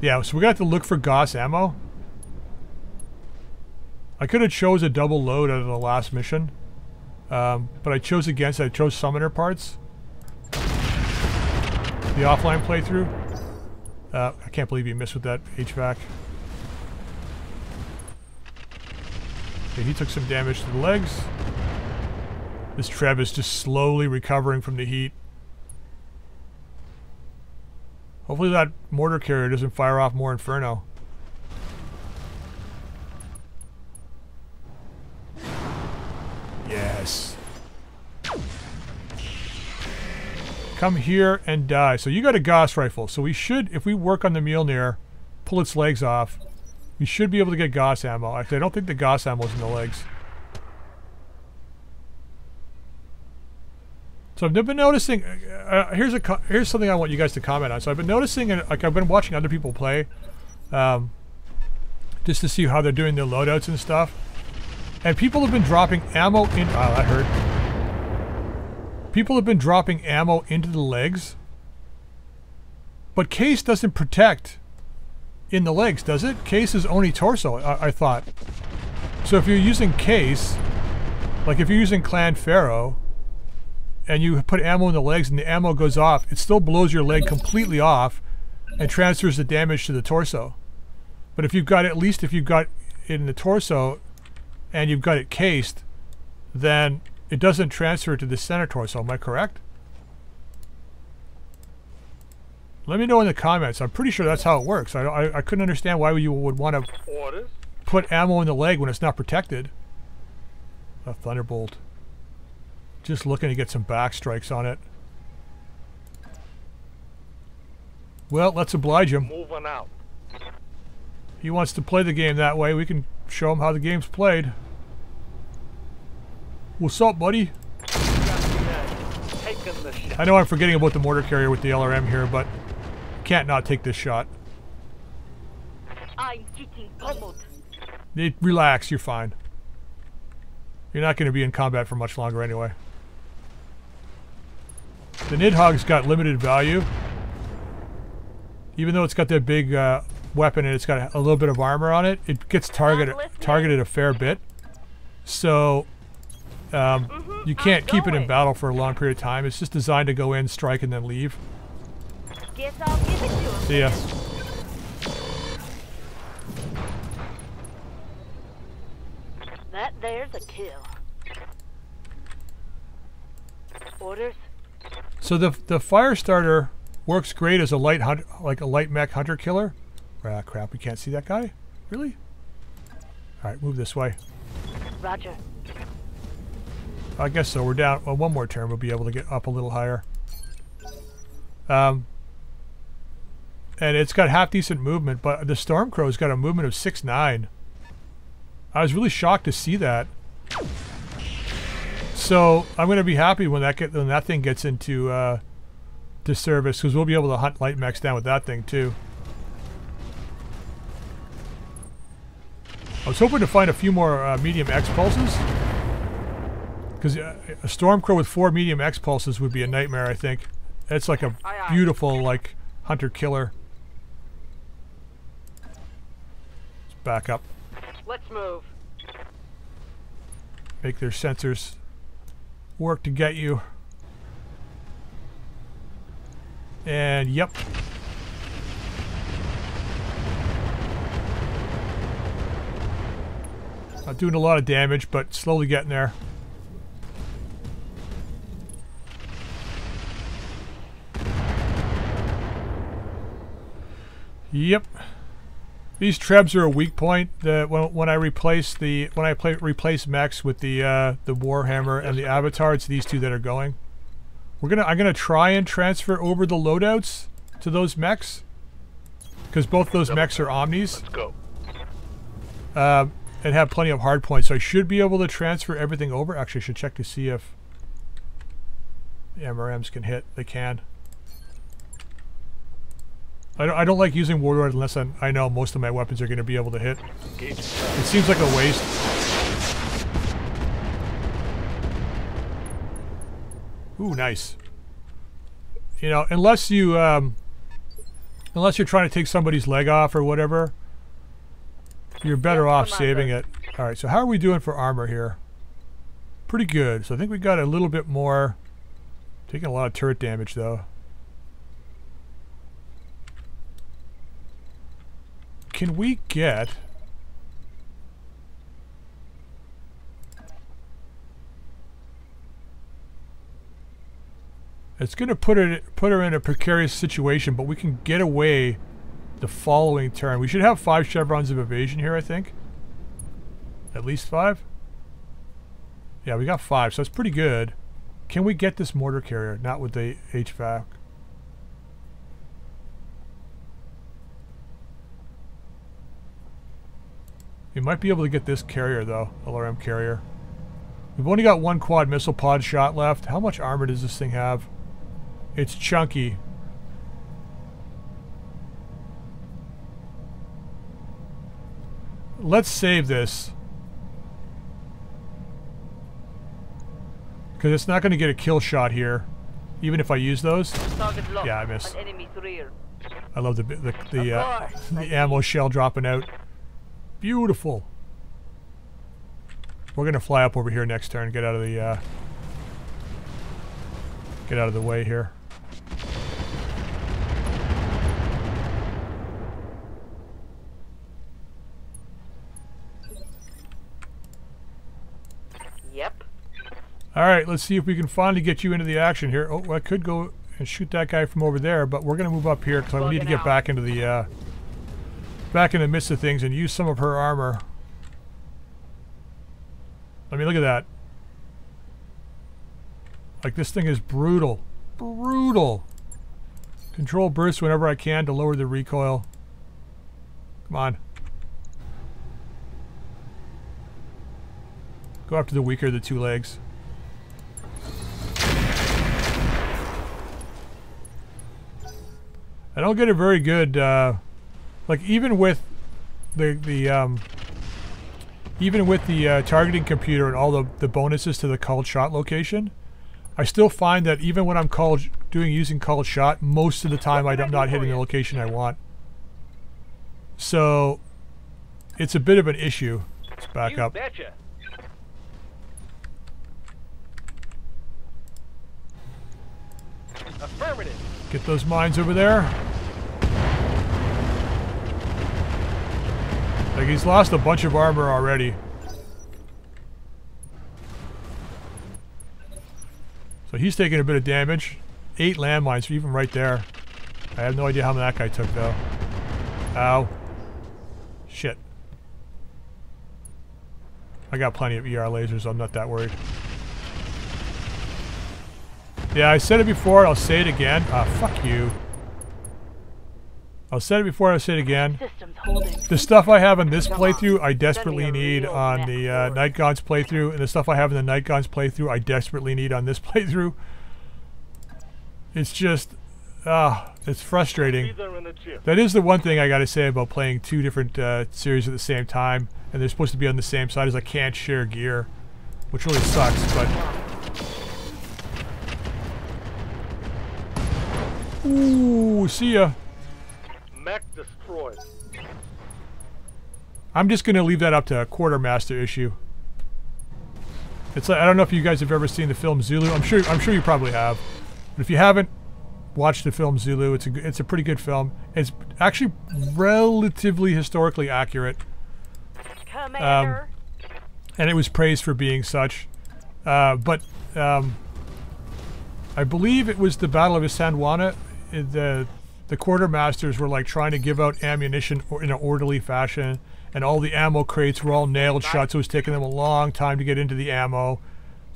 Yeah, so we're going to have to look for Gauss ammo. I could have chose a double load out of the last mission. Um, but I chose against I chose Summoner parts. The offline playthrough. Uh, I can't believe you missed with that H V A C. Okay, he took some damage to the legs. This Trev is just slowly recovering from the heat. Hopefully that mortar carrier doesn't fire off more Inferno. Yes. Come here and die. So you got a Gauss rifle. So we should, if we work on the Mjolnir, pull its legs off, we should be able to get Gauss ammo. Actually, I don't think the Gauss ammo is in the legs. So I've been noticing. Uh, here's a here's something I want you guys to comment on. So I've been noticing, and like I've been watching other people play, um, just to see how they're doing their loadouts and stuff. And people have been dropping ammo in. Oh, that hurt. People have been dropping ammo into the legs. But Case doesn't protect in the legs, does it? Case is only torso. I, I thought. So if you're using Case, like if you're using Clan Pharaoh. and you put ammo in the legs and the ammo goes off, it still blows your leg completely off and transfers the damage to the torso. But if you've got, at least if you've got it in the torso and you've got it cased, then it doesn't transfer to the center torso. Am I correct? Let me know in the comments. I'm pretty sure that's how it works. I, I, I couldn't understand why you would want to put ammo in the leg when it's not protected. A Thunderbolt. Just looking to get some back strikes on it. Well, let's oblige him. Moving out. He wants to play the game that way. We can show him how the game's played. What's up, buddy? I know I'm forgetting about the mortar carrier with the L R M here, but can't not take this shot. I'm getting pummeled. Relax, you're fine. You're not going to be in combat for much longer anyway. The Nidhogg's got limited value. Even though it's got that big uh, weapon and it's got a little bit of armor on it, it gets targeted targeted a fair bit. So um, mm-hmm, you can't keep it in battle for a long period of time. It's just designed to go in, strike, and then leave. Guess I'll give it to him. See ya. That there's a kill. Orders. So the the Firestarter works great as a light hunter, like a light mech hunter killer. Ah, crap! We can't see that guy. Really? All right, move this way. Roger. I guess so. We're down. Well, one more turn, we'll be able to get up a little higher. Um. And it's got half decent movement, but the Stormcrow's got a movement of six nine. I was really shocked to see that. So I'm going to be happy when that get, when that thing gets into uh, to service, because we'll be able to hunt light mechs down with that thing too. I was hoping to find a few more uh, medium X pulses, because uh, a Stormcrow with four medium X pulses would be a nightmare. I think it's like a beautiful like hunter killer. Let's back up. Let's move. Make their sensors work to get you. And yep. Not doing a lot of damage, but slowly getting there. Yep. These trebs are a weak point. The, when, when I replace the when I play, replace mechs with the uh, the Warhammer and the Avatar, it's these two that are going. We're gonna I'm gonna try and transfer over the loadouts to those mechs, because both those mechs are Omnis. Let's go. Uh, and have plenty of hard points, so I should be able to transfer everything over. Actually, I should check to see if the M R Ms can hit. They can. I don't, I don't like using Warlord unless I'm, I know most of my weapons are going to be able to hit. It seems like a waste. Ooh, nice. You know, unless you, um, unless you're trying to take somebody's leg off or whatever, you're better off saving it. All right, so how are we doing for armor here? Pretty good. So I think we got a little bit more. Taking a lot of turret damage though. Can we get it's gonna put it put her in a precarious situation, but we can get away the following turn. We should have five chevrons of evasion here, I think. At least five. Yeah, we got five, so it's pretty good. Can we get this mortar carrier? Not with the H V A C. We might be able to get this carrier though, L R M carrier. We've only got one quad missile pod shot left. How much armor does this thing have? It's chunky. Let's save this, because it's not going to get a kill shot here, even if I use those. Yeah, I missed. I love the the the, uh, the ammo shell dropping out. Beautiful. We're gonna fly up over here next turn and get out of the uh, Get out of the way here. Yep. All right, let's see if we can finally get you into the action here. Oh, I could go and shoot that guy from over there, but we're going to move up here because I need to get out. back into the uh, back in the midst of things and use some of her armor. I mean, look at that. Like, this thing is brutal. Brutal. Control burst whenever I can to lower the recoil. Come on. Go after the weaker of the two legs. I don't get a very good, uh, like, even with the, the, um, even with the uh, targeting computer and all the, the bonuses to the called shot location, I still find that even when I'm called, doing using called shot, most of the time I'm not hitting the location I want. So it's a bit of an issue. Let's back up. Betcha. Affirmative. Get those mines over there. Like, he's lost a bunch of armor already. So he's taking a bit of damage. Eight landmines, even right there. I have no idea how that guy took, though. Ow. Shit. I got plenty of E R lasers, so I'm not that worried. Yeah, I said it before, I'll say it again. Ah, fuck you. I'll say it before, I'll say it again. The stuff I have in this playthrough, I desperately need on the uh, Night God's playthrough, and the stuff I have in the Night God's playthrough, I desperately need on this playthrough. It's just, ah, it's frustrating. That is the one thing I gotta say about playing two different uh, series at the same time, and they're supposed to be on the same side, is I can't share gear, which really sucks, but... Ooh, see ya. Mech destroyed. I'm just gonna leave that up to a quartermaster issue. It's like, I don't know if you guys have ever seen the film Zulu. I'm sure I'm sure you probably have. But if you haven't watched the film Zulu, it's a it's a pretty good film. It's actually relatively historically accurate. Commander. Um, and it was praised for being such. Uh, but um, I believe it was the Battle of San Juana. The the quartermasters were like trying to give out ammunition or in an orderly fashion, and all the ammo crates were all nailed shut, so it was taking them a long time to get into the ammo.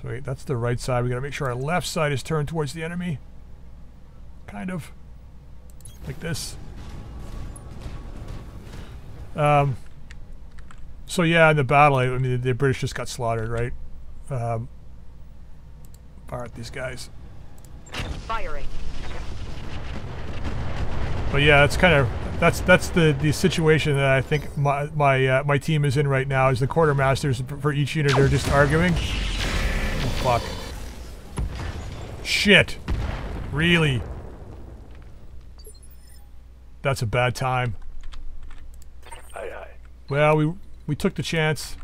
So wait, that's the right side. We gotta make sure our left side is turned towards the enemy. Kind of. Like this. Um, so yeah, in the battle, I mean, the British just got slaughtered, right? Um, fire at these guys. Firing. But yeah, that's kind of that's that's the the situation that I think my my uh, my team is in right now. Is the quartermasters for each unit are just arguing. Oh, fuck. Shit. Really. That's a bad time. Aye, aye. Well, we we took the chance.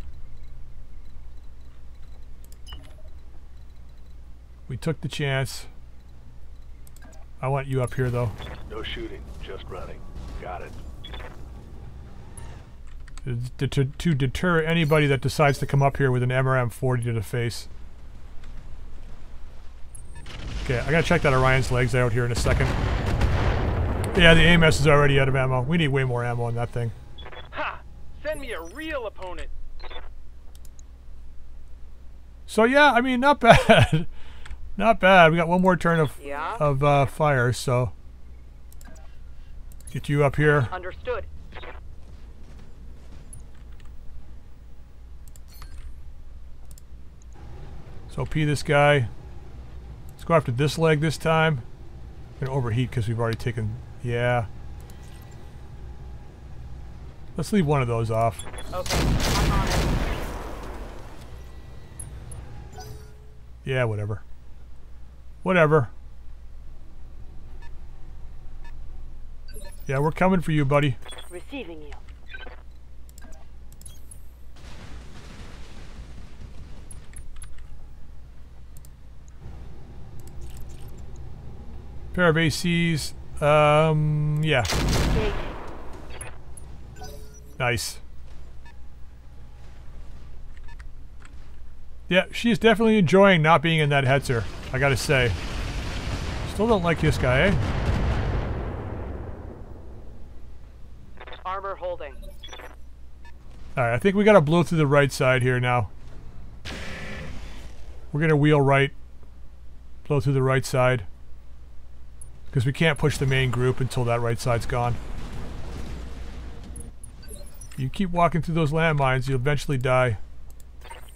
We took the chance. I want you up here, though. No shooting, just running. Got it. To, to, to deter anybody that decides to come up here with an M R M forty to the face. Okay, I gotta check that Orion's legs out here in a second. Yeah, the A M S is already out of ammo. We need way more ammo on that thing. Ha! Send me a real opponent! So yeah, I mean, not bad. Not bad. We got one more turn of yeah. of uh, fire, so get you up here. Understood. So P this guy. Let's go after this leg this time. I'm gonna overheat because we've already taken. Yeah. Let's leave one of those off. Okay, I'm on it. Yeah, whatever. Whatever. Yeah, we're coming for you, buddy. Receiving you. Pair of A Cs. Um, yeah. Nice. Yeah, she's definitely enjoying not being in that Hetzer, I gotta say. Still don't like this guy, eh? Armor holding. Alright, I think we gotta blow through the right side here now. We're gonna wheel right. Blow through the right side. Because we can't push the main group until that right side's gone. You keep walking through those landmines, you'll eventually die.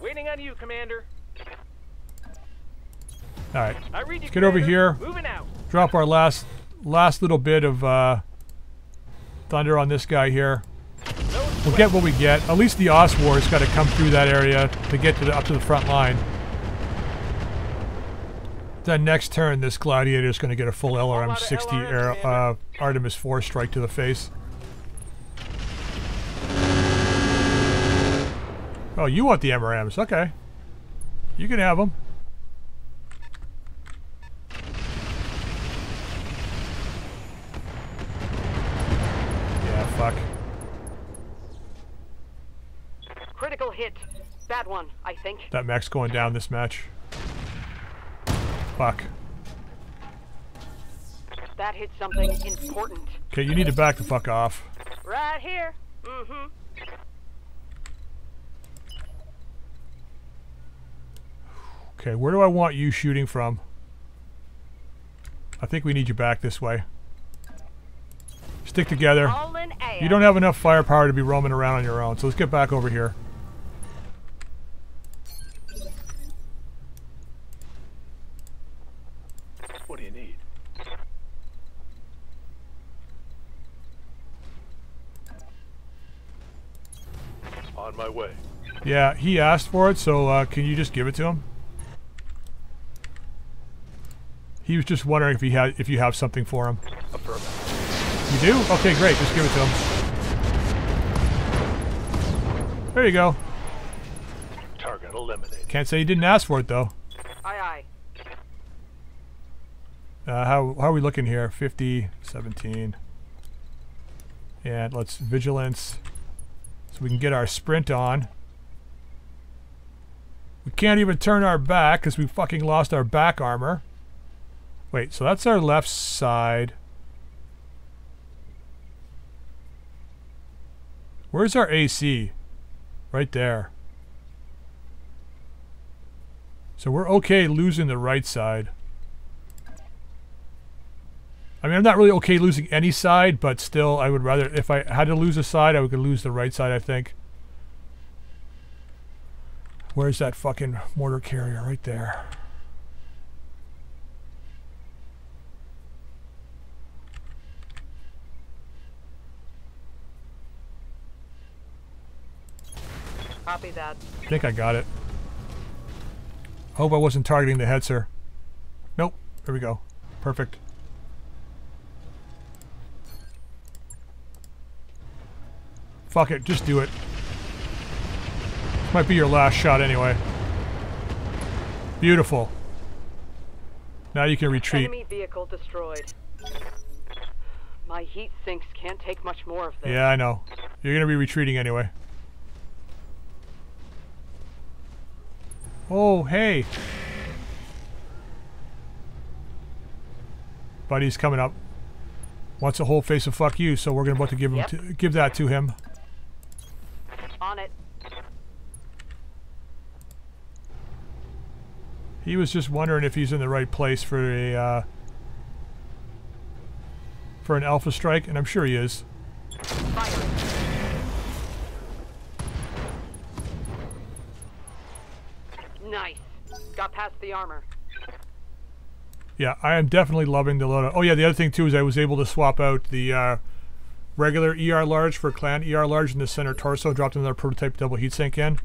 Waiting on you, Commander. Alright, let's get over here. Moving out. Drop our last last little bit of uh, thunder on this guy here. We'll get what we get. At least the Ostwar's got to come through that area to get to the, up to the front line. Then next turn, this Gladiator is going to get a full L R M sixty air, uh, Artemis four strike to the face. Oh, you want the M R Ms? Okay, you can have them. Yeah, fuck. Critical hit. Bad one, I think. That mech's going down this match. Fuck. That hit something important. Okay, you need to back the fuck off. Right here. Mm-hmm. Okay, where do I want you shooting from? I think we need you back this way. Stick together. You don't have enough firepower to be roaming around on your own, so let's get back over here. My way. Yeah, he asked for it, so uh, can you just give it to him? He was just wondering if he had, if you have something for him. You do? Okay, great. Just give it to him. There you go. Target eliminated. Can't say he didn't ask for it though. Aye, aye. Uh, how how are we looking here? fifty, seventeen, and let's vigilance. So we can get our sprint on. We can't even turn our back because we fucking lost our back armor. Wait, so that's our left side. Where's our A C? Right there. So we're okay losing the right side. I mean, I'm not really okay losing any side, but still, I would rather, if I had to lose a side, I would lose the right side, I think. Where's that fucking mortar carrier? Right there. Copy that. I think I got it. Hope I wasn't targeting the Hetzer. Nope. There we go. Perfect. Fuck it, just do it. Might be your last shot anyway. Beautiful. Now you can retreat. Enemy vehicle destroyed. My heat sinks can't take much more of this. Yeah, I know. You're gonna be retreating anyway. Oh, hey. Buddy's coming up. Wants a whole face of fuck you, so we're gonna about to give him yep. to, give that to him. On it. He was just wondering if he's in the right place for a uh, for an alpha strike, and I'm sure he is. Fire. Nice. Got past the armor. Yeah, I am definitely loving the loadout. Oh yeah, the other thing too is I was able to swap out the uh, regular E R large for Clan E R large in the center torso, dropped another prototype double heat sink in.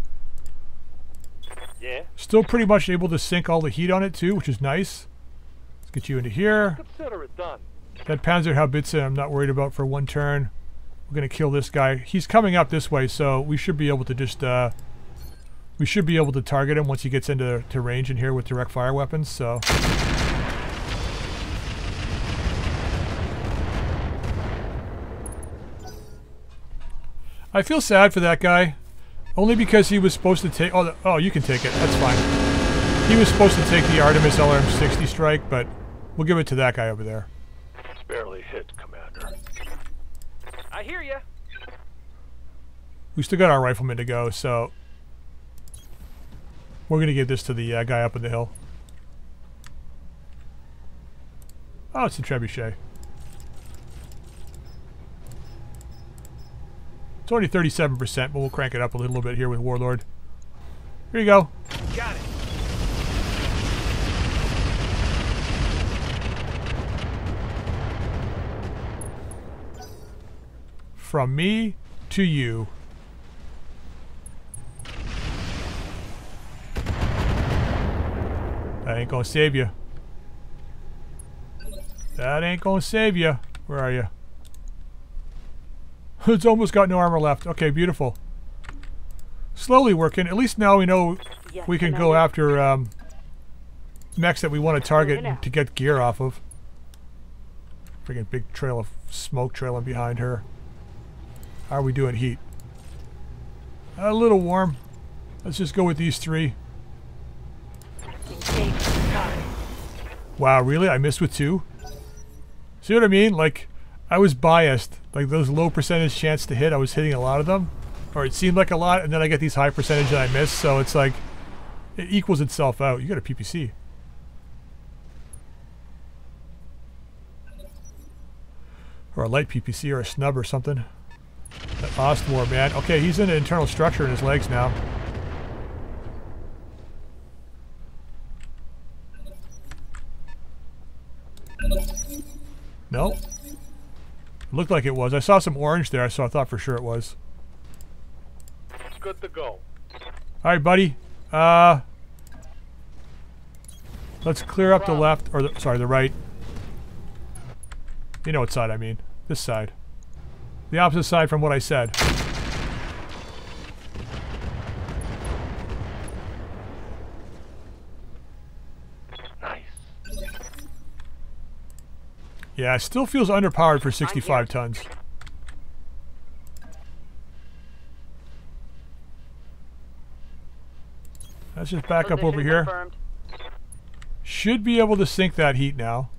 Yeah. Still pretty much able to sink all the heat on it too, which is nice. Let's get you into here. Consider it done. That Panzerhaubitze I'm not worried about for one turn. We're gonna kill this guy. He's coming up this way, so we should be able to just uh, we should be able to target him once he gets into to range in here with direct fire weapons. So. I feel sad for that guy. Only because he was supposed to take... Oh, the, oh, you can take it. That's fine. He was supposed to take the Artemis L R M sixty strike, but we'll give it to that guy over there. It's barely hit, Commander. I hear ya. We still got our rifleman to go, so... We're going to give this to the uh, guy up on the hill. Oh, it's the Trebuchet. It's already thirty-seven percent, but we'll crank it up a little bit here with Warlord. Here you go. Got it. From me to you. That ain't gonna save you. That ain't gonna save you. Where are you? It's almost got no armor left. Okay, beautiful. Slowly working. At least now we know yes, we can go after um, mechs that we want to target to get gear off of. Freaking big trail of smoke trailing behind her. How are we doing heat? A little warm. Let's just go with these three. Wow, really? I missed with two? See what I mean? Like, I was biased. Like, those low percentage chance to hit, I was hitting a lot of them. Or it seemed like a lot, and then I get these high percentage that I miss, so it's like, it equals itself out. You got a P P C. Or a light P P C, or a snub or something. That Ostwar, man. Okay, he's in an internal structure in his legs now. No? Looked like it was. I saw some orange there, so I thought for sure it was. Good to go. Alright, buddy. Uh, let's clear up the left, or the, sorry, the right. You know what side I mean. This side. The opposite side from what I said. Yeah, it still feels underpowered for sixty-five tons. Let's just back up over here. Should be able to sink that heat now.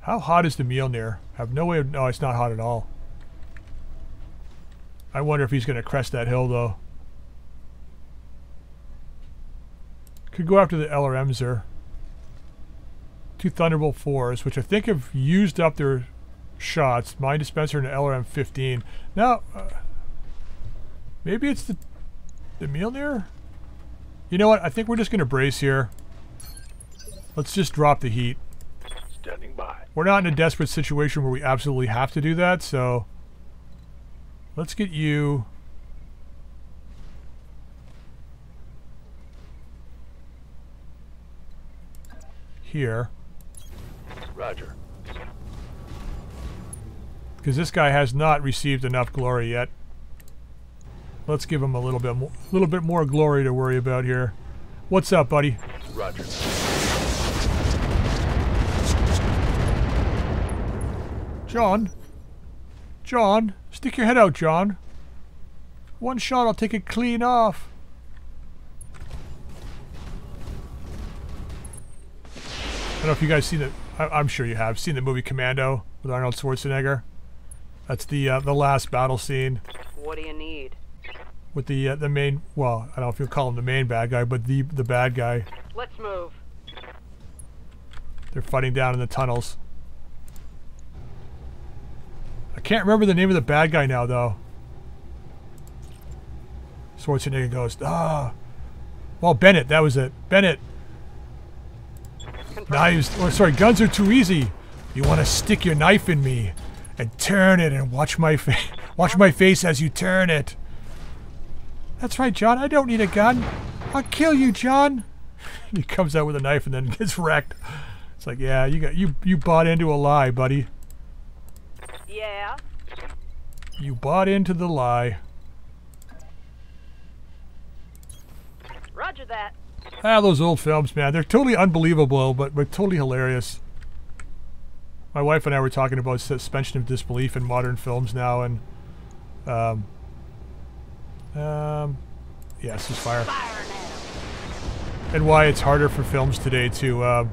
How hot is the Mjolnir? I have no way of... No, it's not hot at all. I wonder if he's going to crest that hill, though. Could go after the L R Ms there. Two Thunderbolt fours, which I think have used up their shots. Mine dispenser and an L R M fifteen. Now, uh, maybe it's the the Mjolnir? You know what? I think we're just going to brace here. Let's just drop the heat. Standing by. We're not in a desperate situation where we absolutely have to do that, so let's get you... here. Roger. Because this guy has not received enough glory yet. Let's give him a little bit more, a little bit more glory to worry about here. What's up, buddy? Roger. John. John, stick your head out, John. One shot, I'll take it clean off. I don't know if you guys seen it. I'm sure you have seen the movie Commando with Arnold Schwarzenegger. That's the uh, the last battle scene. What do you need? With the uh, the main, well, I don't know if you'll call him the main bad guy, but the the bad guy. Let's move. They're fighting down in the tunnels. I can't remember the name of the bad guy now, though. Schwarzenegger goes, ah, well, Bennett, that was it, Bennett. Knives, or sorry, guns are too easy. You want to stick your knife in me and turn it and watch my face, watch my face as you turn it. That's right, John. I don't need a gun. I'll kill you, John. He comes out with a knife and then gets wrecked. It's like, yeah, you got you you bought into a lie, buddy. Yeah. You bought into the lie. Roger that. Ah, those old films, man. They're totally unbelievable, but, but totally hilarious. my wife and I were talking about suspension of disbelief in modern films now, and um, um, yeah, it's just fire. And why it's harder for films today to uh,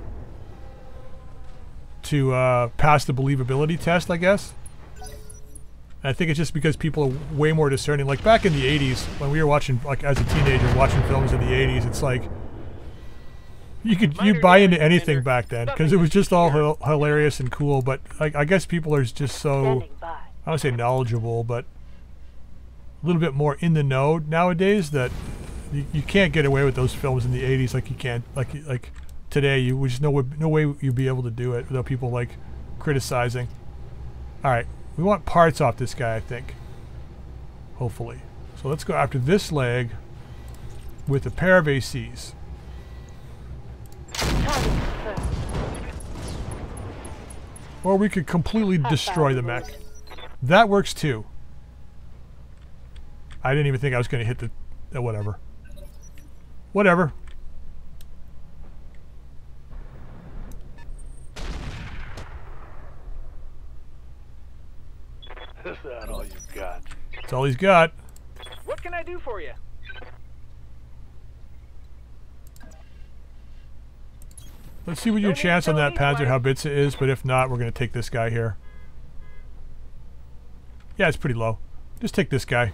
to uh, pass the believability test, I guess. And I think it's just because people are way more discerning. Like back in the eighties, when we were watching, like as a teenager, watching films in the eighties, it's like you could you buy into anything back then because it was just all hilarious and cool. But I, I guess people are just so, I don't say knowledgeable, but a little bit more in the know nowadays that you, you can't get away with those films in the eighties like you can't like like today. You would just no way, no way you'd be able to do it without people like criticizing. All right. We want parts off this guy, I think. Hopefully. So let's go after this leg with a pair of A Cs. Or we could completely destroy the mech. That works too. I didn't even think I was going to hit the... Uh, whatever. Whatever. Is that all you've got? That's all he's got. What can I do for you? Let's see what your chance on that Panzerhaubitze is, but if not, we're going to take this guy here. Yeah, it's pretty low. Just take this guy.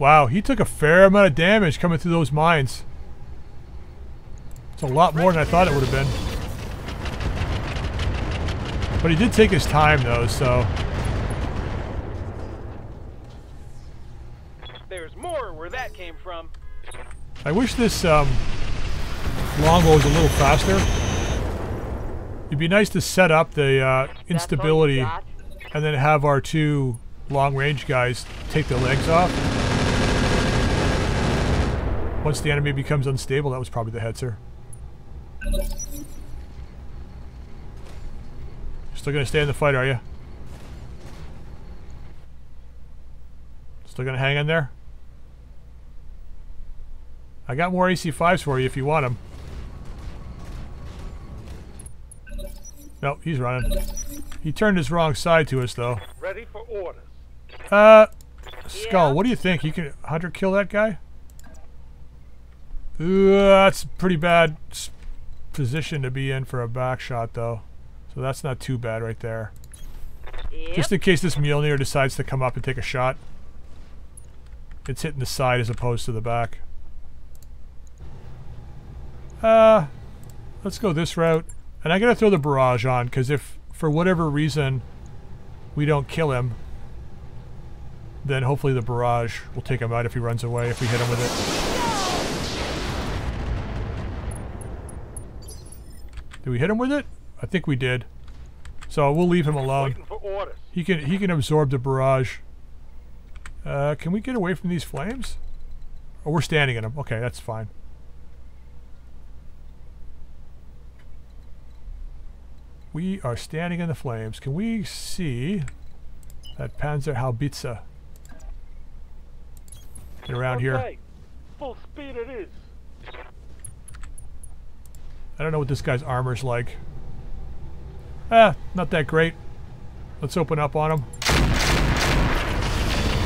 Wow, he took a fair amount of damage coming through those mines. It's a lot more than I thought it would have been. But he did take his time, though, so... There's more where that came from. I wish this um, Longbow was a little faster. It'd be nice to set up the uh, instability and then have our two long-range guys take their legs off. Once the enemy becomes unstable, that was probably the Hetzer. Still gonna stay in the fight, are you? Still gonna hang in there? I got more A C fives for you if you want them. Nope, he's running. He turned his wrong side to us, though. Ready for orders. Uh, Skull, yeah. What do you think? You can hunter kill that guy? Ooh, that's a pretty bad position to be in for a back shot, though. So that's not too bad right there. Yep. Just in case this Mjolnir decides to come up and take a shot. It's hitting the side as opposed to the back. Uh, let's go this route. And I gotta throw the barrage on, because if for whatever reason we don't kill him, then hopefully the barrage will take him out if he runs away, if we hit him with it. Did we hit him with it? I think we did. So we'll leave him alone. He can, he can absorb the barrage. Uh, can we get away from these flames? Oh, we're standing in them. Okay, that's fine. We are standing in the flames. Can we see that Panzerhaubitze? Get around okay. Here. Full speed it is. I don't know what this guy's armor's like. Ah, not that great. Let's open up on him.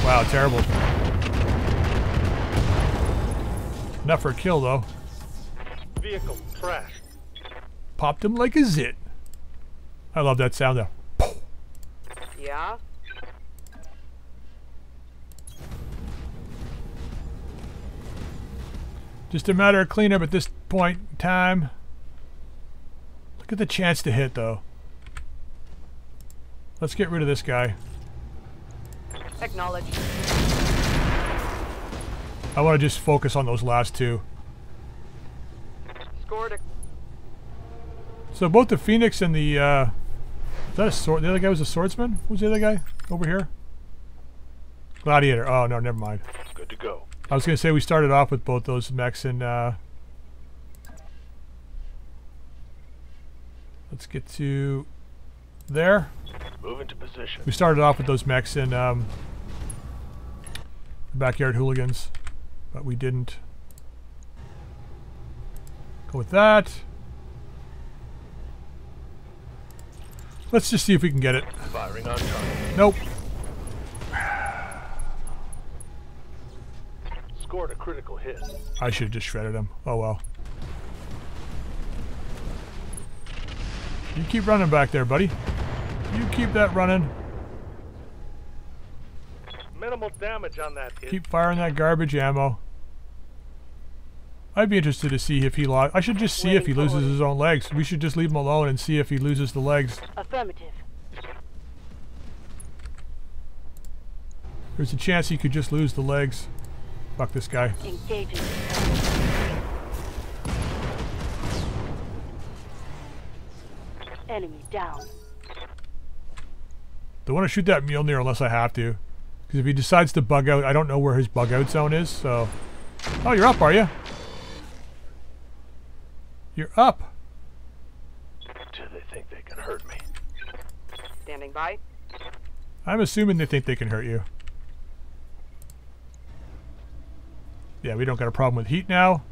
Wow, terrible. Enough for a kill, though. Vehicle crashed. Popped him like a zit. I love that sound though. Yeah. Just a matter of cleanup at this point in time. Look at the chance to hit though. Let's get rid of this guy. Acknowledged. I want to just focus on those last two. Scored a... So both the Phoenix and the uh is that a sword? The other guy was a swordsman? Who's the other guy over here? Gladiator. Oh, no, never mind. Good to go. I was going to say we started off with both those mechs and... Uh, let's get to... There. Move into position. We started off with those mechs and... Um, the backyard hooligans. But we didn't. Go with that. Let's just see if we can get it. Firing on target. Nope. Scored a critical hit. I should have just shredded him. Oh well. You keep running back there, buddy. You keep that running. Minimal damage on that hit. Keep firing that garbage ammo. I'd be interested to see if he lo- I should just see if he loses his own legs. We should just leave him alone and see if he loses the legs. Affirmative. There's a chance he could just lose the legs. Fuck this guy. Engaging. Enemy down. Don't want to shoot that Mjolnir unless I have to. Because if he decides to bug out, I don't know where his bug out zone is, so... Oh, you're up, are you? You're up. Do they think they can hurt me? Standing by. I'm assuming they think they can hurt you. Yeah, we don't got a problem with heat now.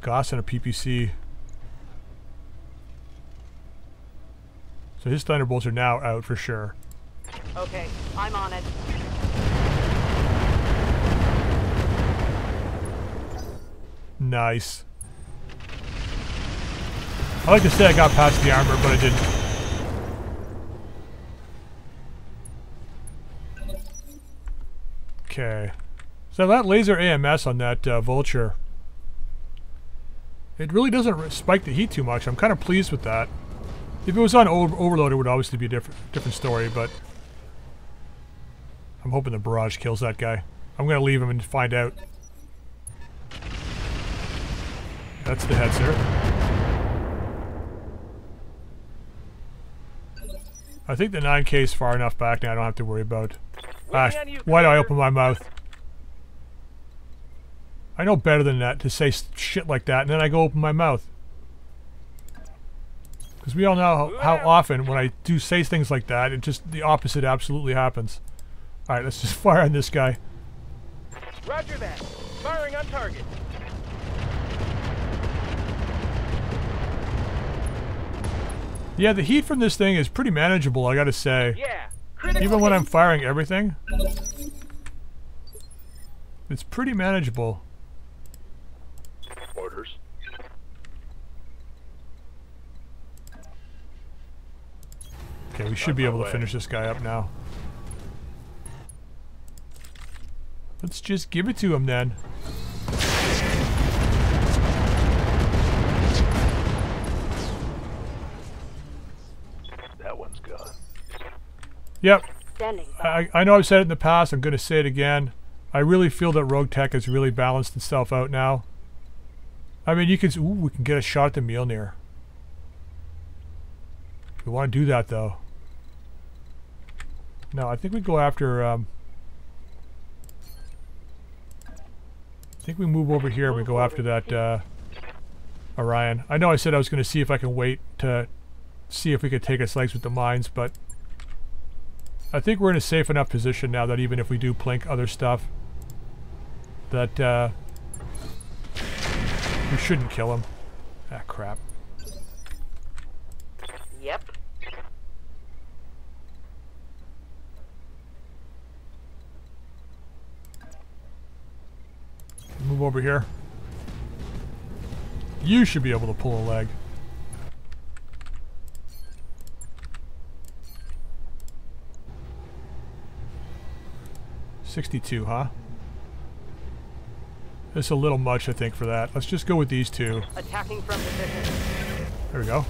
Gauss and a P P C. So his Thunderbolts are now out for sure. Okay, I'm on it. Nice. I like to say I got past the armor, but I didn't. Okay. So that laser A M S on that uh, Vulture, it really doesn't spike the heat too much. I'm kind of pleased with that. If it was on over overload, it would obviously be a different different story, but I'm hoping the barrage kills that guy. I'm going to leave him and find out. That's the Hetzer. I think the nine K is far enough back now I don't have to worry about... Ah, why do I open my mouth? I know better than that, to say shit like that, and then I go open my mouth. Because we all know how, how often when I do say things like that, it just the opposite absolutely happens. Alright, let's just fire on this guy. Roger that. Firing on target. Yeah, the heat from this thing is pretty manageable, I gotta say. Yeah, even when I'm firing everything, it's pretty manageable. Orders. Okay, we should be able to finish this guy up now. Let's just give it to him then. Yep. I, I know I've said it in the past, I'm going to say it again. I really feel that Rogue Tech has really balanced itself out now. I mean, you can... Ooh, we can get a shot at the Mjolnir. We want to do that, though. No, I think we go after... Um, I think we move over here and we go after that uh, Orion. I know I said I was going to see if I can wait to see if we could take its legs with the mines, but... I think we're in a safe enough position now that even if we do plink other stuff, that uh, we shouldn't kill him. Ah, crap. Yep. Move over here. You should be able to pull a leg. sixty-two, huh? That's a little much, I think, for that. Let's just go with these two. Attacking from position. There we go.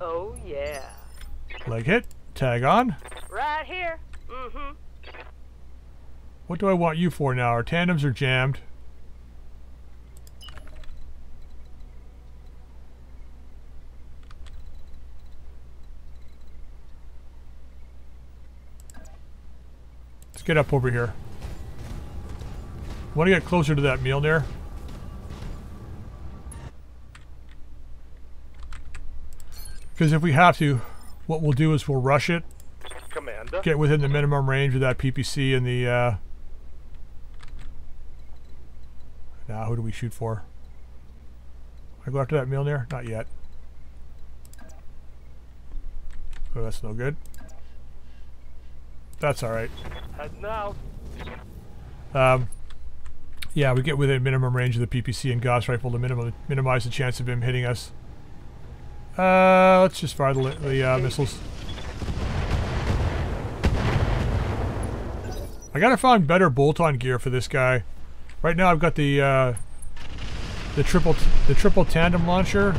Oh, yeah. Leg hit. Tag on. Right here. Mm-hmm. What do I want you for now? Our tandems are jammed. Let's get up over here. Want to get closer to that Mjolnir. Because if we have to, what we'll do is we'll rush it. Commander. Get within the minimum range of that P P C and the... Uh... Now, who do we shoot for? I I go after that Mjolnir? Not yet. Oh, that's no good. That's alright. Heading out. Um, yeah, we get within minimum range of the P P C and Gauss rifle to minim minimize the chance of him hitting us. Uh, let's just fire the, the uh, missiles. I gotta find better bolt-on gear for this guy. Right now, I've got the uh, the triple t the triple tandem launcher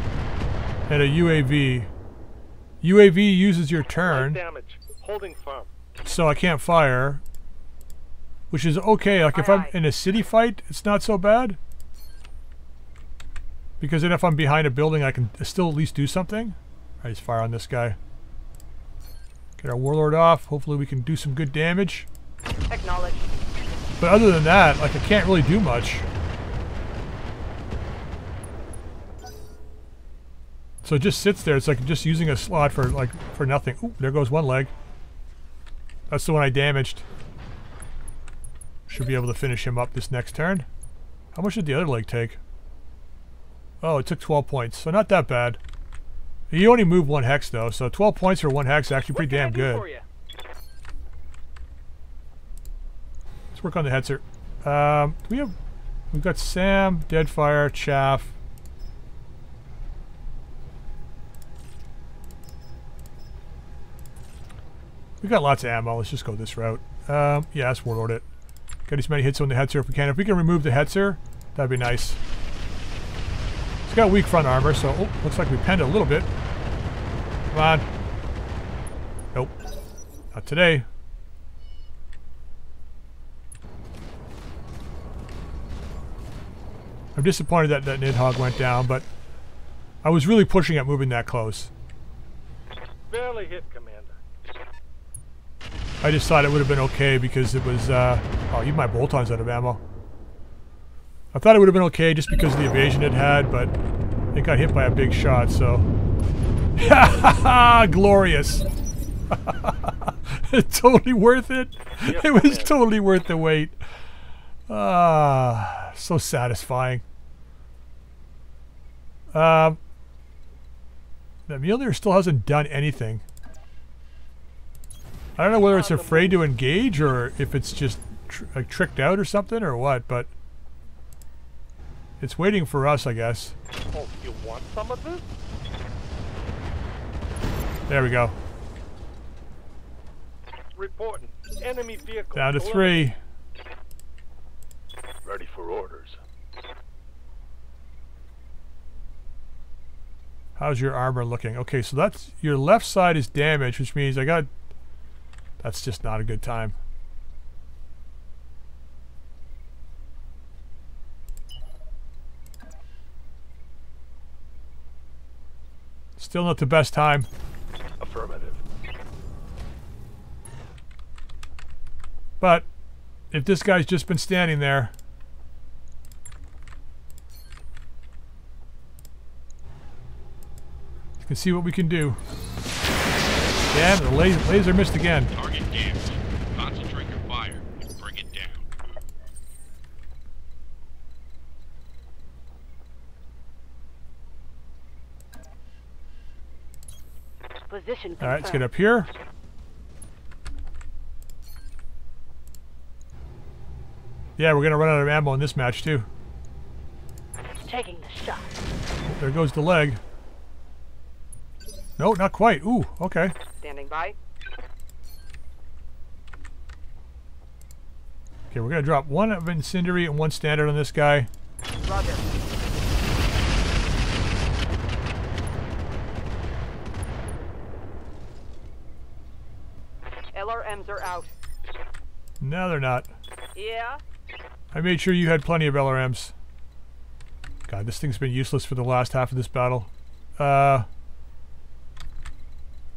and a U A V. U A V uses your turn, so I can't fire, which is okay. Like if I'm in a city fight, it's not so bad, because then if I'm behind a building, I can still at least do something. I just fire on this guy. Get our warlord off. Hopefully, we can do some good damage. Acknowledged. But other than that, like, I can't really do much. So it just sits there. It's like just using a slot for like for nothing. Ooh, there goes one leg. That's the one I damaged. Should be able to finish him up this next turn. How much did the other leg take? Oh, it took twelve points, so not that bad. You only move one hex though, so twelve points for one hex is actually pretty damn good. Work on the Hetzer. Um, we have, we've got Sam, Deadfire, Chaff. We've got lots of ammo. Let's just go this route. Um, yeah, let's warlord it. Get as many hits on the Hetzer if we can. If we can remove the Hetzer, that'd be nice. It's got weak front armor, so oh, looks like we penned a little bit. Come on. Nope. Not today. I'm disappointed that that Nidhogg went down, but I was really pushing at moving that close. Barely hit, Commander. I just thought it would have been okay because it was. Uh, oh, even my bolt-on's out of ammo. I thought it would have been okay just because of the evasion it had, but it got hit by a big shot. So, ha ha ha! Glorious. It's totally worth it. Yep, it was man. Totally worth the wait. Ah, so satisfying. Um, the Mjolnir still hasn't done anything. I don't know whether it's afraid to engage or if it's just tr like tricked out or something or what, but it's waiting for us, I guess. Oh, you want some of this? There we go. Reporting enemy vehicle. Down to three. Ready for orders. How's your armor looking? Okay, so that's your left side is damaged, which means I got. That's just not a good time. Still not the best time. Affirmative. But if this guy's just been standing there. Let's see what we can do. Damn, the laser, laser missed again. Target damaged. Concentrate your fire and bring it down. Position. All right, let's get up here. Yeah, we're gonna run out of ammo in this match too. Taking the shot. There goes the leg. No, not quite. Ooh, okay. Standing by. Okay, we're gonna drop one of incendiary and one standard on this guy. Roger. L R Ms are out. No, they're not. Yeah. I made sure you had plenty of L R Ms. God, this thing's been useless for the last half of this battle. Uh.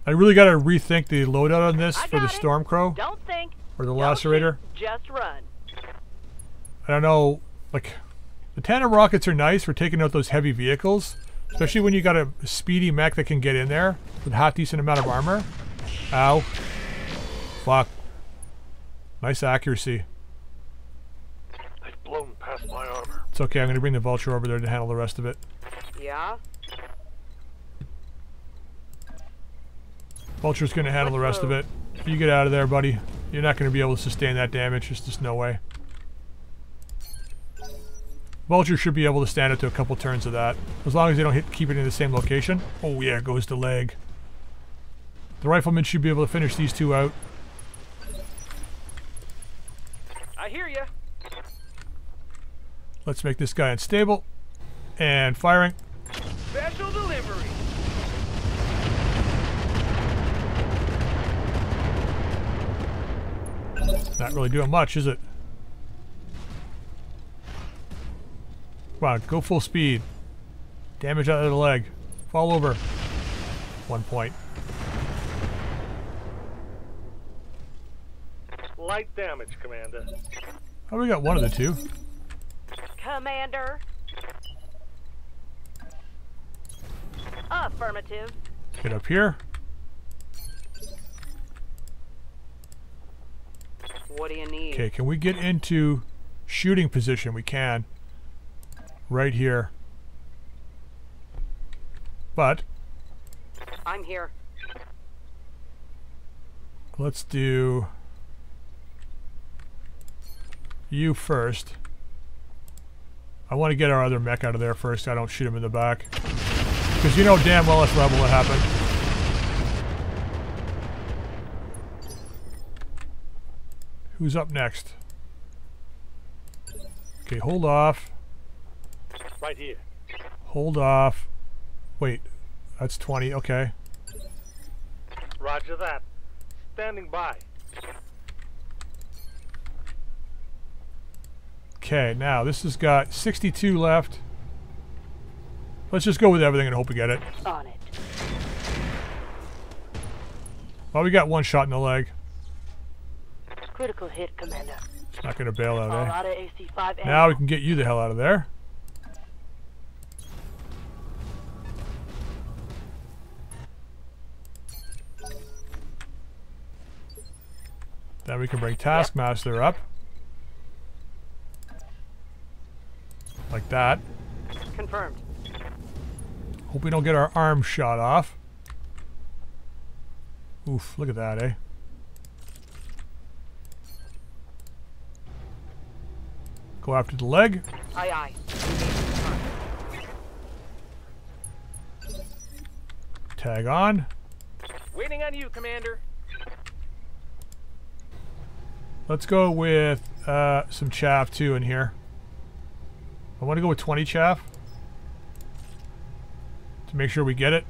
I really gotta rethink the loadout on this for the Stormcrow. Don't think. Or the Lacerator. Just run. I don't know, like, the tandem rockets are nice for taking out those heavy vehicles, especially when you got a speedy mech that can get in there with a half decent amount of armor. Ow. Fuck. Nice accuracy. They've blown past my armor. It's okay, I'm gonna bring the Vulture over there to handle the rest of it. Yeah. Vulture's gonna handle the rest of it. If you get out of there, buddy, you're not gonna be able to sustain that damage. There's just no way. Vulture should be able to stand up to a couple turns of that. As long as they don't hit, keep it in the same location. Oh yeah, goes the leg. The Rifleman should be able to finish these two out. I hear ya. Let's make this guy unstable. And firing. Special delivery. Not really doing much, is it? Wow, go full speed. Damage out of the leg. Fall over. One point. Light damage, Commander. Oh, we got one of the two. Commander. Affirmative. Get up here. What do you need? Okay, can we get into shooting position? We can. Right here. But I'm here. Let's do you first. I want to get our other mech out of there first. I don't shoot him in the back. Because you know damn well it's level what happened. Who's up next? Okay, hold off. Right here. Hold off. Wait, that's twenty. Okay. Roger that. Standing by. Okay, now this has got sixty-two left. Let's just go with everything and hope we get it. On it. Well, we got one shot in the leg. Critical hit, Commander. It's not going to bail out, eh? Out of A C five now we can get you the hell out of there. Then we can bring Taskmaster up. Like that. Confirmed. Hope we don't get our arm shot off. Oof, look at that, eh? Go after the leg. Aye, aye. Tag on. Waiting on you, Commander. Let's go with uh, some chaff, too, in here. I want to go with twenty chaff. To make sure we get it.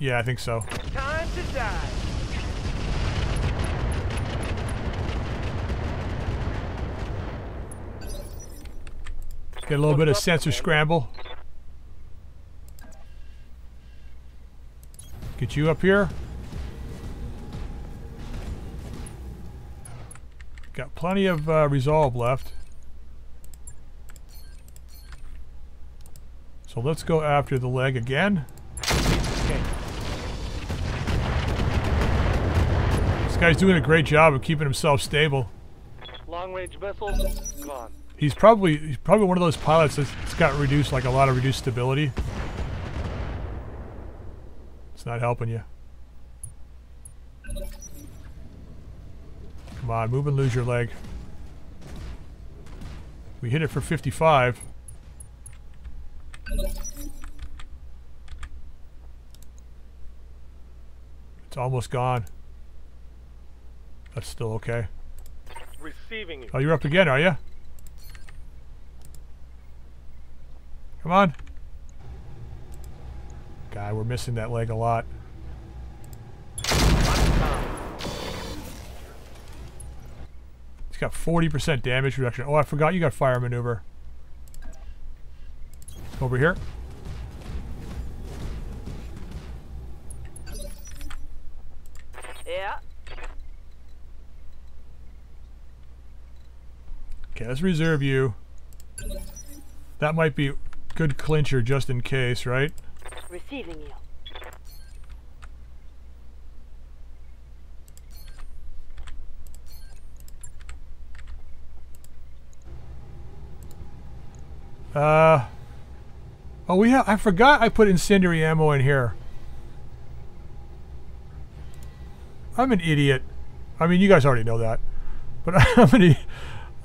Yeah, I think so. Time to die. Get a little bit of sensor scramble. Get you up here. Got plenty of uh, resolve left. So let's go after the leg again. Okay. This guy's doing a great job of keeping himself stable. Long-range missiles gone. He's probably he's probably one of those pilots that's got reduced like a lot of reduced stability. It's not helping you. Come on, move and lose your leg. We hit it for fifty-five. It's almost gone. That's still okay. Receiving you. Oh, you're up again, are you? Come on. God, we're missing that leg a lot. It's got forty percent damage reduction. Oh, I forgot you got fire maneuver. Over here. Yeah. Okay, let's reserve you. That might be good clincher just in case, right? Receiving you. Uh, oh, Oh, we have... I forgot I put incendiary ammo in here. I'm an idiot. I mean, you guys already know that. But I'm an idiot.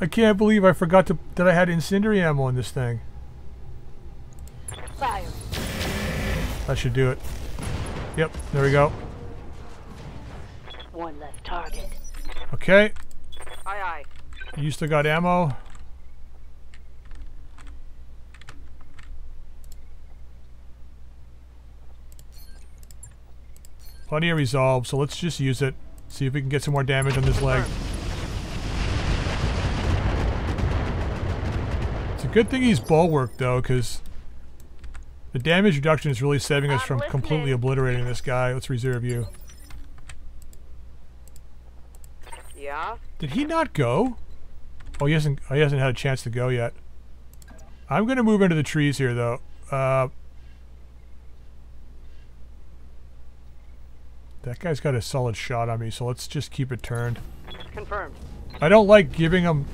I can't believe I forgot to, that I had incendiary ammo in this thing. Fire. That should do it. Yep, there we go. One left target. Okay. Aye, aye. You still got ammo. Plenty of resolve, so let's just use it. See if we can get some more damage on this leg. It's a good thing he's bulwarked, though, because the damage reduction is really saving us from completely obliterating this guy. Let's reserve you. Yeah. Did he not go? Oh, he hasn't. He hasn't had a chance to go yet. I'm gonna move into the trees here, though. Uh, that guy's got a solid shot on me, so let's just keep it turned. Confirmed. I don't like giving him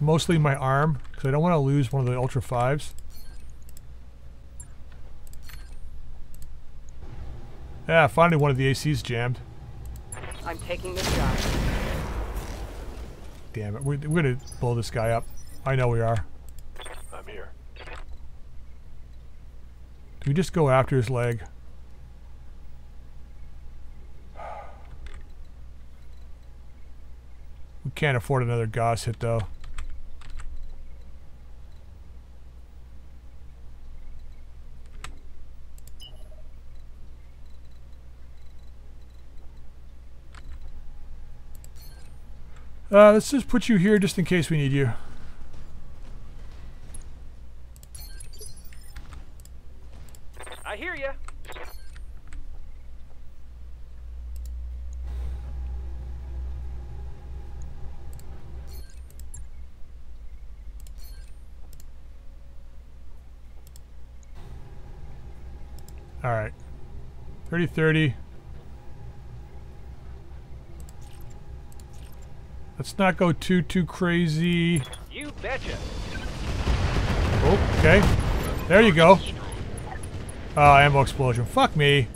mostly my arm because I don't want to lose one of the Ultra Fives. Yeah, finally one of the A Cs jammed. I'm taking this shot. Damn it, we're, we're gonna blow this guy up. I know we are. I'm here. Do we just go after his leg? We can't afford another Gauss hit, though. Uh, let's just put you here just in case we need you. I hear ya. All right. thirty thirty. Let's not go too, too crazy. You betcha. Okay. There you go. Ah, uh, ammo explosion. Fuck me.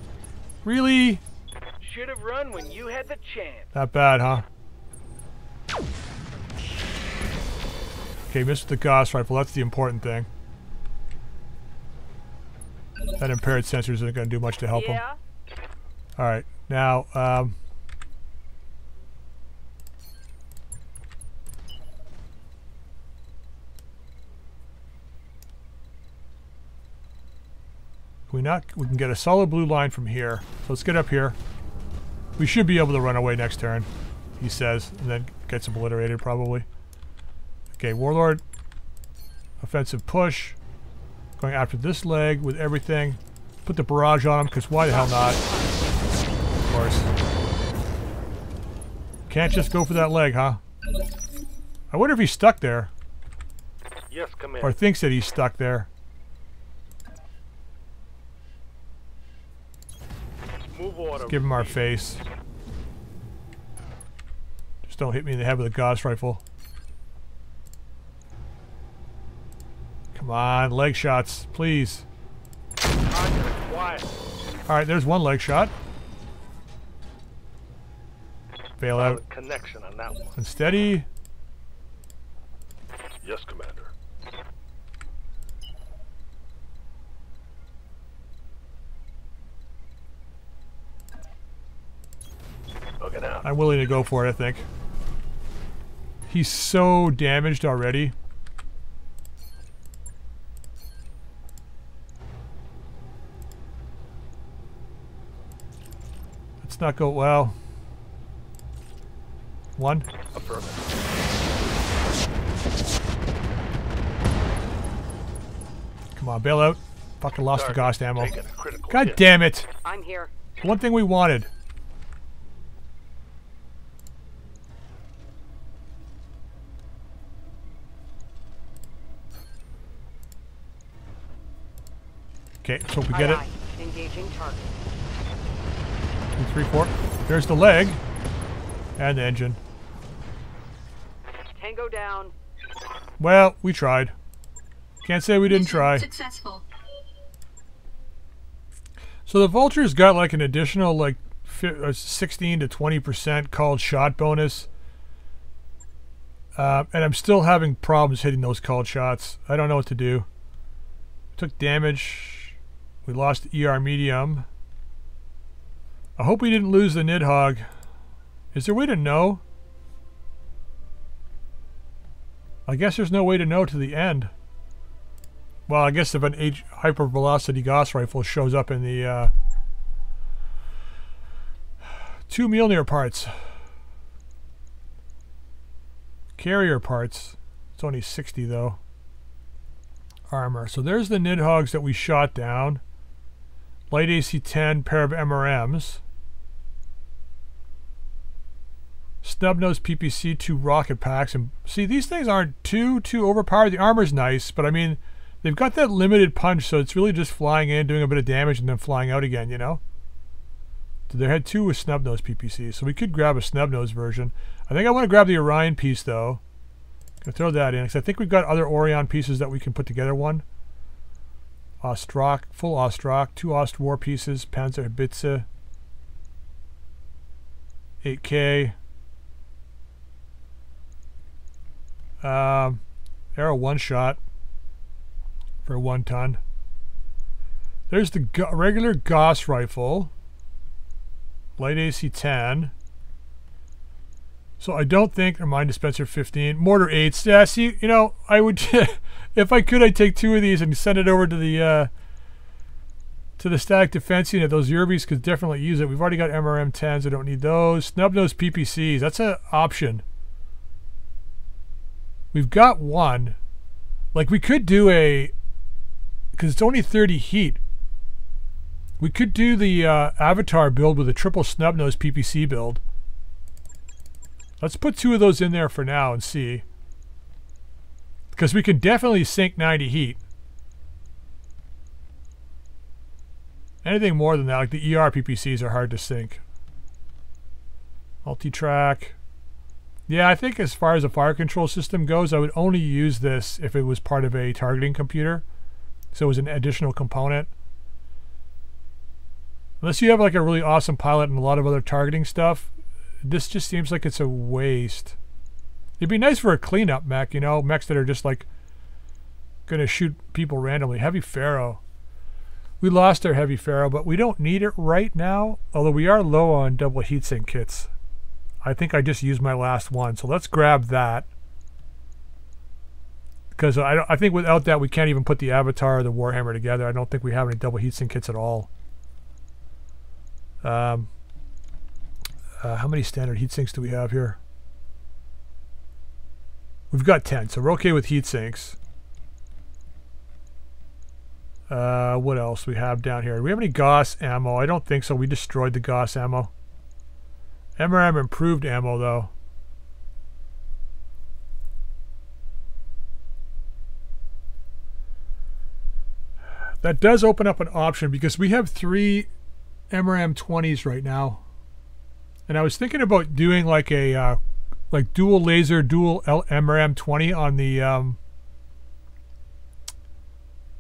Really? Should have run when you had the chance. Not bad, huh? Okay, missed the Gauss rifle. That's the important thing. That impaired sensors isn't going to do much to help yeah. him. All right. Now, um... We not we can get a solid blue line from here. So let's get up here. We should be able to run away next turn, he says, and then gets obliterated probably. Okay, Warlord. Offensive push. Going after this leg with everything. Put the barrage on him, because why the hell not? Of course. Can't just go for that leg, huh? I wonder if he's stuck there. Yes, come in. Or thinks that he's stuck there. Let's give him our face. Just don't hit me in the head with a Gauss rifle. Come on, leg shots, please. Alright, there's one leg shot. Bail out. Connection on that one. Unsteady. Yes, Commander. I'm willing to go for it, I think. He's so damaged already. Let's not go well. One. Come on, bail out. Fucking lost the Gauss ammo. God damn it. I'm here. One thing we wanted. Okay, let's hope we get it. Two, three, four. There's the leg. And the engine. Tango down. Well, we tried. Can't say we didn't try. Successful. So the Vulture's got like an additional like sixteen to twenty percent called shot bonus. Uh, and I'm still having problems hitting those called shots. I don't know what to do. Took damage. We lost the E R medium. I hope we didn't lose the Nidhogg. Is there a way to know? I guess there's no way to know to the end. Well, I guess if an H hypervelocity Gauss rifle shows up in the uh, two Mjolnir parts. Carrier parts. It's only sixty though. Armor. So there's the Nidhoggs that we shot down. Light A C ten, pair of M R Ms. Snubnose P P C, two rocket packs. And see, these things aren't too, too overpowered. The armor's nice, but I mean, they've got that limited punch, so it's really just flying in, doing a bit of damage, and then flying out again, you know? So they had two with Snubnose P P C, so we could grab a Snubnose version. I think I want to grab the Orion piece, though. I'm going to throw that in, because I think we've got other Orion pieces that we can put together one. Ostroc, full Ostroc, two Ostwar pieces, Panzerhaubitze, eight K. Um, arrow one shot for one ton. There's the go regular Gauss rifle, light A C ten. So I don't think, or mine dispenser fifteen, mortar eights. Yeah, see, you know, I would, if I could, I'd take two of these and send it over to the uh, to the static defense unit. Those Yurbies could definitely use it. We've already got M R M tens. I don't need those. Snubnose P P Cs. That's an option. We've got one. Like, we could do a, because it's only thirty heat. We could do the uh, Avatar build with a triple Snubnose P P C build. Let's put two of those in there for now and see. Because we can definitely sink ninety heat. Anything more than that, like the E R P P Cs are hard to sink. Multi-track. Yeah, I think as far as a fire control system goes, I would only use this if it was part of a targeting computer. So it was an additional component. Unless you have like a really awesome pilot and a lot of other targeting stuff, this just seems like it's a waste. It'd be nice for a cleanup mech, you know, mechs that are just like gonna shoot people randomly. Heavy Pharaoh. We lost our Heavy Pharaoh, but we don't need it right now, although we are low on double heatsink kits. I think I just used my last one, so let's grab that. Because I, don't, I think without that, we can't even put the Avatar or the Warhammer together. I don't think we have any double heatsink kits at all. Um, uh, how many standard heatsinks do we have here? We've got ten, so we're okay with heatsinks. Uh, what else we have down here? Do we have any Gauss ammo? I don't think so. We destroyed the Gauss ammo. M R M improved ammo, though. That does open up an option because we have three M R M twenties right now. And I was thinking about doing like a uh, like dual laser, dual M R M twenty on the um,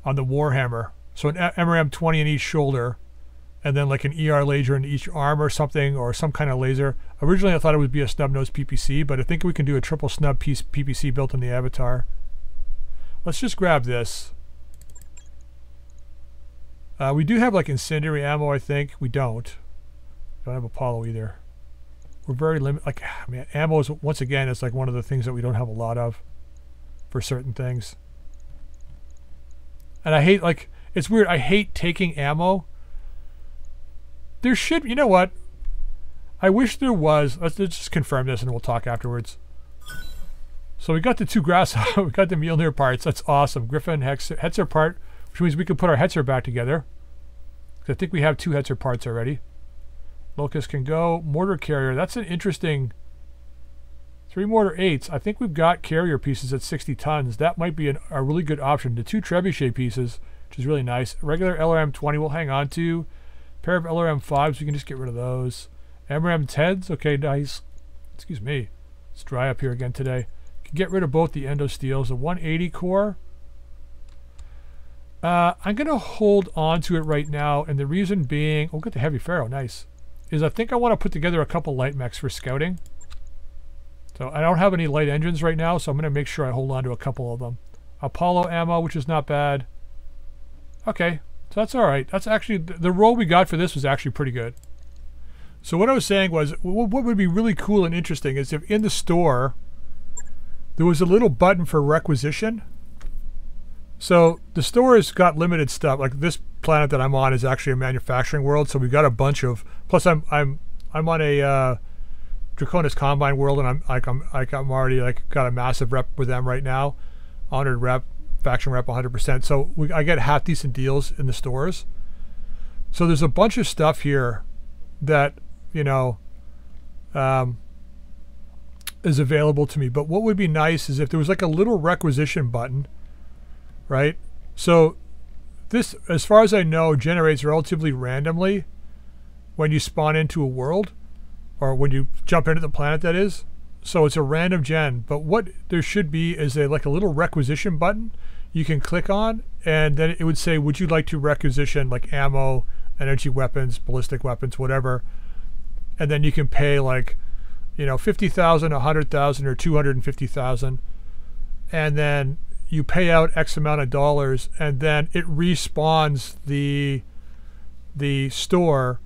on the Warhammer. So an M R M twenty in each shoulder. And then like an E R laser in each arm or something, or some kind of laser. Originally I thought it would be a Snubnose P P C, but I think we can do a triple snub piece P P C built in the Avatar. Let's just grab this. Uh, we do have like incendiary ammo, I think. We don't. Don't have Apollo either. We're very limited. Like, man, ammo is, once again, it's like one of the things that we don't have a lot of for certain things. And I hate, like, it's weird. I hate taking ammo. There should, you know what? I wish there was. Let's, let's just confirm this, and we'll talk afterwards. So we got the two grass. We got the Mjolnir parts. That's awesome. Griffin Hetzer, Hetzer part, which means we could put our Hetzer back together. Because I think we have two Hetzer parts already. Locust can go. Mortar carrier. That's an interesting. Three mortar eights. I think we've got carrier pieces at sixty tons. That might be an, a really good option. The two Trebuchet pieces, which is really nice. Regular L R M twenty. We'll hang on to. Pair of L R M fives, we can just get rid of those. M R M tens, okay, nice. Excuse me. It's dry up here again today. Can get rid of both the endo steels. The one eighty core. Uh, I'm going to hold on to it right now, and the reason being... Oh, get the Heavy Pharaoh, nice. Is I think I want to put together a couple light mechs for scouting. So I don't have any light engines right now, so I'm going to make sure I hold on to a couple of them. Apollo ammo, which is not bad. Okay, so that's all right. That's actually... The roll we got for this was actually pretty good. So what I was saying was, what would be really cool and interesting is if in the store, there was a little button for requisition. So the store has got limited stuff. Like this planet that I'm on is actually a manufacturing world, so we've got a bunch of. Plus, I'm I'm I'm on a uh, Draconis Combine world, and I'm like I'm like I'm already like got a massive rep with them right now, honored rep, faction rep, one hundred percent. So we, I get half decent deals in the stores. So there's a bunch of stuff here that you know um, is available to me. But what would be nice is if there was like a little requisition button. Right? So this, as far as I know, generates relatively randomly when you spawn into a world or when you jump into the planet, that is. So it's a random gen. But what there should be is a like a little requisition button you can click on, and then it would say, would you like to requisition like ammo, energy weapons, ballistic weapons, whatever. And then you can pay like, you know, fifty thousand, one hundred thousand, or two hundred fifty thousand. And then you pay out X amount of dollars, and then it respawns the the store.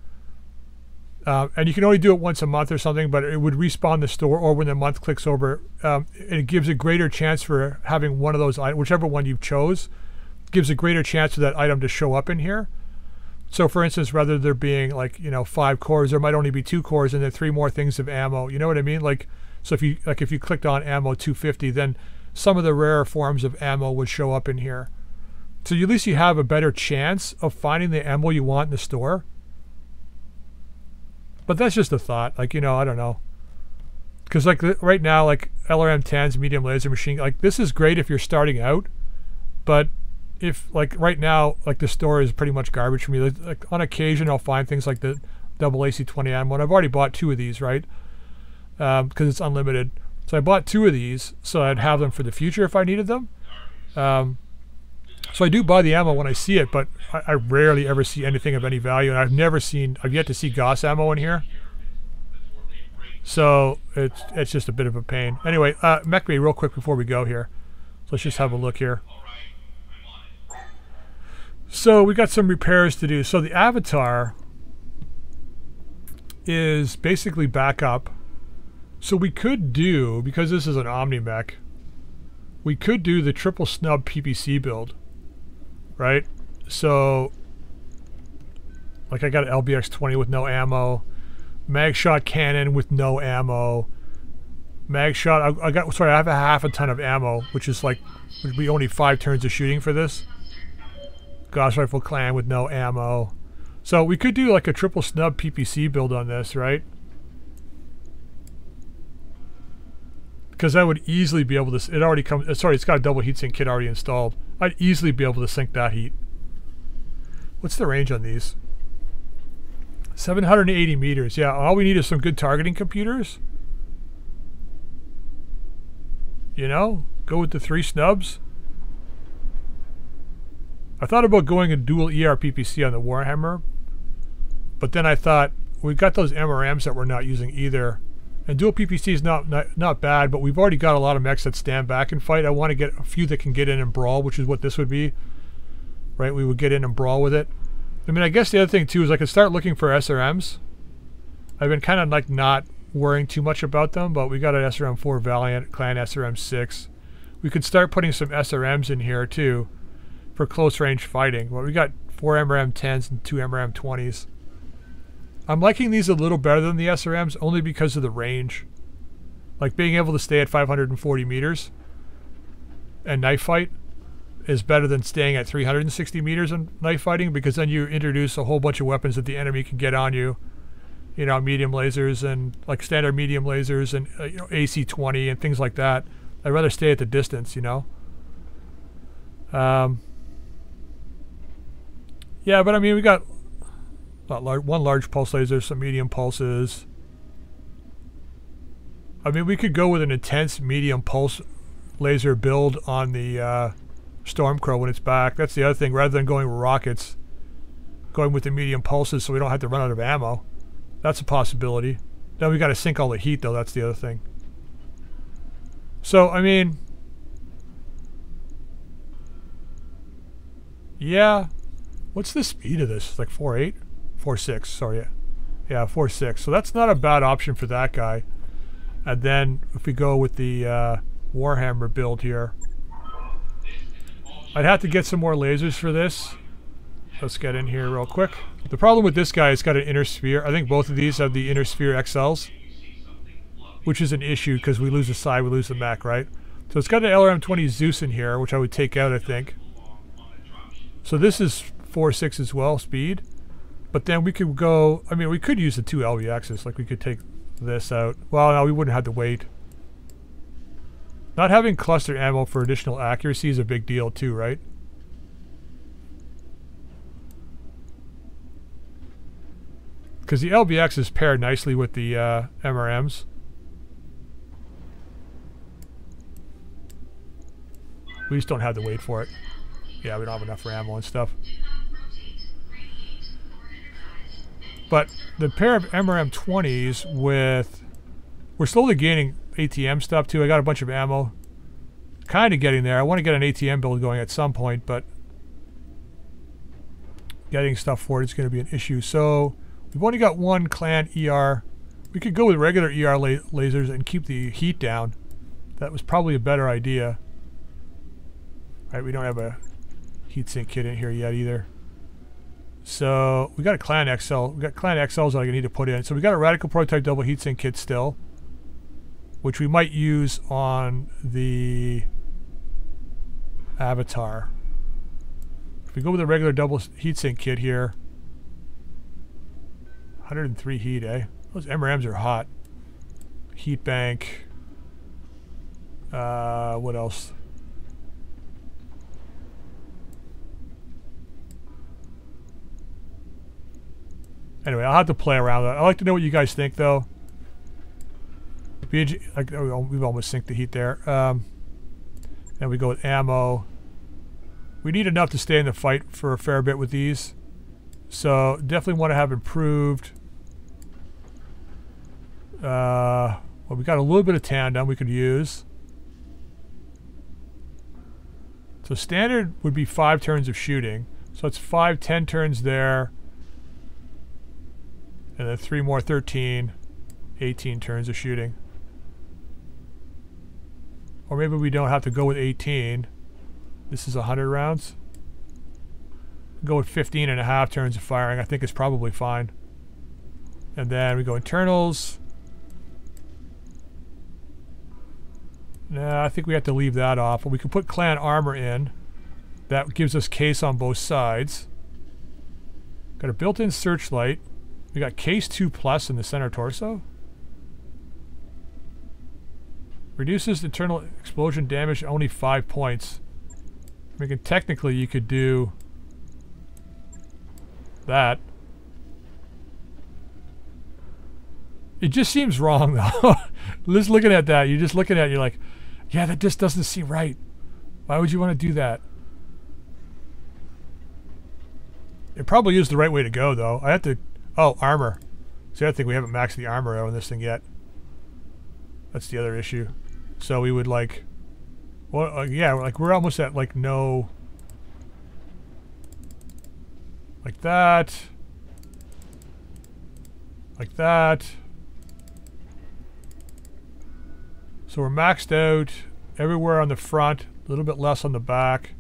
Uh, and you can only do it once a month or something, but it would respawn the store, or when the month clicks over, um, it gives a greater chance for having one of those items, whichever one you chose, gives a greater chance for that item to show up in here. So for instance, rather there being like, you know, five cores, there might only be two cores and then three more things of ammo. You know what I mean? Like, so if you, like if you clicked on ammo two fifty, then some of the rarer forms of ammo would show up in here. So you, at least you have a better chance of finding the ammo you want in the store. But that's just a thought. Like, you know, I don't know. Because like the, right now, like L R M tens, medium laser machine, like this is great if you're starting out. But if like right now, like the store is pretty much garbage for me. Like, like on occasion, I'll find things like the double A C twenty ammo. And I've already bought two of these, right? Um, because it's unlimited. So I bought two of these, so I'd have them for the future if I needed them. Um, so I do buy the ammo when I see it, but I, I rarely ever see anything of any value, and I've never seen, I've yet to see Gauss ammo in here. So it's it's just a bit of a pain. Anyway, uh, mech me real quick before we go here. So let's just have a look here. So we got some repairs to do. So the Avatar is basically back up. So we could do, because this is an Omni mech, we could do the triple snub P P C build, right? So, like I got an L B X twenty with no ammo, Magshot cannon with no ammo, Magshot, I, I got, sorry, I have a half a ton of ammo, which is like, would be only five turns of shooting for this. Gauss Rifle Clan with no ammo. So we could do like a triple snub P P C build on this, right? Because I would easily be able to, it already comes, sorry, it's got a double heatsink kit already installed. I'd easily be able to sink that heat. What's the range on these? seven hundred eighty meters, yeah, all we need is some good targeting computers. You know, go with the three snubs. I thought about going a dual E R P P C on the Warhammer, but then I thought, we've got those M R Ms that we're not using either. And dual P P C is not, not not bad, but we've already got a lot of mechs that stand back and fight. I want to get a few that can get in and brawl, which is what this would be. Right, we would get in and brawl with it. I mean, I guess the other thing too is I could start looking for S R Ms. I've been kind of like not worrying too much about them, but we got an S R M four Valiant, Clan S R M six. We could start putting some S R Ms in here too for close range fighting. Well, we got four M R M tens and two M R M twenties. I'm liking these a little better than the S R Ms only because of the range. Like being able to stay at five hundred forty meters and knife fight is better than staying at three hundred sixty meters and knife fighting, because then you introduce a whole bunch of weapons that the enemy can get on you. You know, medium lasers and like standard medium lasers and uh, you know, A C twenty and things like that. I'd rather stay at the distance, you know. Um, yeah, but I mean, we got... Large, one large pulse laser, some medium pulses. I mean, we could go with an intense medium pulse laser build on the uh, Stormcrow when it's back. That's the other thing. Rather than going with rockets, going with the medium pulses so we don't have to run out of ammo. That's a possibility. Then we got to sink all the heat, though. That's the other thing. So, I mean... yeah. What's the speed of this? It's like four eight? four six, sorry. Yeah, four six. So that's not a bad option for that guy. And then, if we go with the uh, Warhammer build here... I'd have to get some more lasers for this. Let's get in here real quick. The problem with this guy is it's got an inner sphere. I think both of these have the inner sphere X Ls, which is an issue because we lose the side, we lose the mech, right? So it's got an L R M twenty Zeus in here, which I would take out, I think. So this is four six as well, speed. But then we could go, I mean, we could use the two L V Xs. Like we could take this out. Well, no, we wouldn't have to wait. Not having cluster ammo for additional accuracy is a big deal too, right? Because the L B X is paired nicely with the uh, M R Ms. We just don't have to wait for it. Yeah, we don't have enough for ammo and stuff. But the pair of M R M twenties with... we're slowly gaining A T M stuff too. I got a bunch of ammo. Kind of getting there. I want to get an A T M build going at some point, but... getting stuff for it is going to be an issue. So... we've only got one clan E R. We could go with regular E R la lasers and keep the heat down. That was probably a better idea. Alright, we don't have a heatsink kit in here yet either. So, we got a clan X L. We got clan X Ls that I need to put in. So we got a radical prototype double heatsink kit still, which we might use on the Avatar. If we go with a regular double heatsink kit here, one hundred three heat, eh? Those M R Ms are hot. Heat bank. Uh, what else? Anyway, I'll have to play around with that. I'd like to know what you guys think, though. B G, like, oh, we've almost synced the heat there. Um, then we go with ammo. We need enough to stay in the fight for a fair bit with these. So, definitely want to have improved. Uh, well, we got a little bit of tandem we could use. So, standard would be five turns of shooting. So, it's five, ten turns there. And then three more, thirteen, eighteen turns of shooting. Or maybe we don't have to go with eighteen. This is one hundred rounds. Go with fifteen and a half turns of firing. I think it's probably fine. And then we go internals. Nah, I think we have to leave that off. But we can put clan armor in. That gives us case on both sides. Got a built-in searchlight. We got case two plus in the center torso. Reduces internal explosion damage only five points. We can technically, you could do that. It just seems wrong though. Just looking at that, you're just looking at it, you're like, yeah, that just doesn't seem right. Why would you want to do that? It probably is the right way to go though. I have to, oh, armor. See, I think we haven't maxed the armor out on this thing yet. That's the other issue. So we would like, well, uh, yeah, like we're almost at like no. Like that. Like that. So we're maxed out everywhere on the front, a little bit less on the back.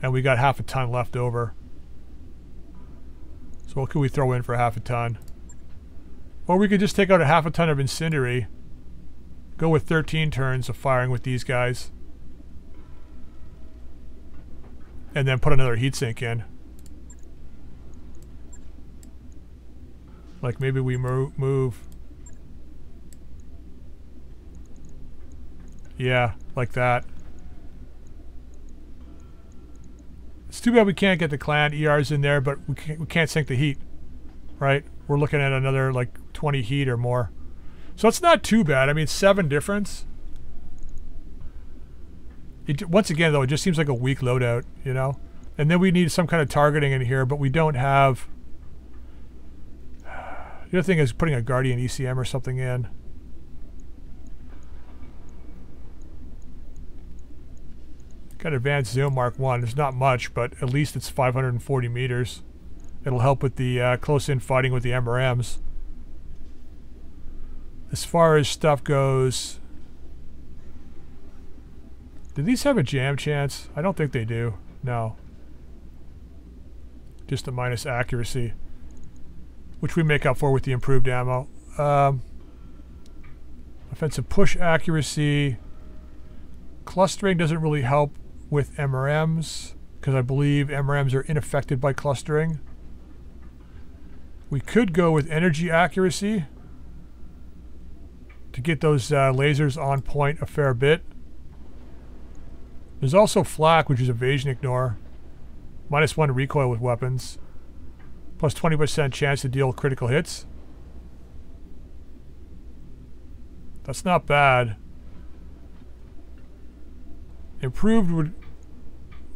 And we got half a ton left over. So what could we throw in for half a ton? Or we could just take out a half a ton of incendiary. Go with thirteen turns of firing with these guys. And then put another heatsink in. Like maybe we move, yeah, like that. It's too bad we can't get the clan E Rs in there, but we can't, we can't sink the heat, right? We're looking at another like twenty heat or more. So it's not too bad. I mean, seven difference. It, once again, though, it just seems like a weak loadout, you know? And then we need some kind of targeting in here, but we don't have... The other thing is putting a Guardian E C M or something in. Got advanced zoom Mark one. There's not much, but at least it's five hundred forty meters. It'll help with the uh, close-in fighting with the M R Ms. As far as stuff goes... Do these have a jam chance? I don't think they do. No. Just a minus accuracy. Which we make up for with the improved ammo. Um, offensive push accuracy. Clustering doesn't really help with M R Ms. Because I believe M R Ms are unaffected by clustering. We could go with energy accuracy. To get those uh, lasers on point a fair bit. There's also flak, which is evasion ignore. Minus one recoil with weapons. Plus twenty percent chance to deal critical hits. That's not bad. Improved would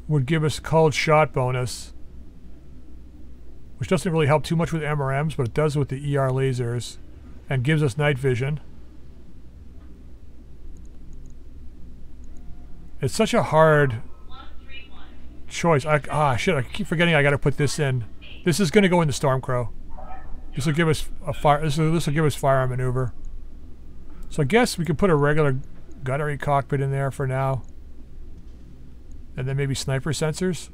would give us cold shot bonus. Which doesn't really help too much with M R Ms, but it does with the E R lasers. And gives us night vision. It's such a hard choice. I, ah, shit, I keep forgetting I gotta put this in. This is gonna go in the Stormcrow. This will give us a fire, this will, this will give us firearm maneuver. So I guess we could put a regular gunnery cockpit in there for now. And then maybe sniper sensors.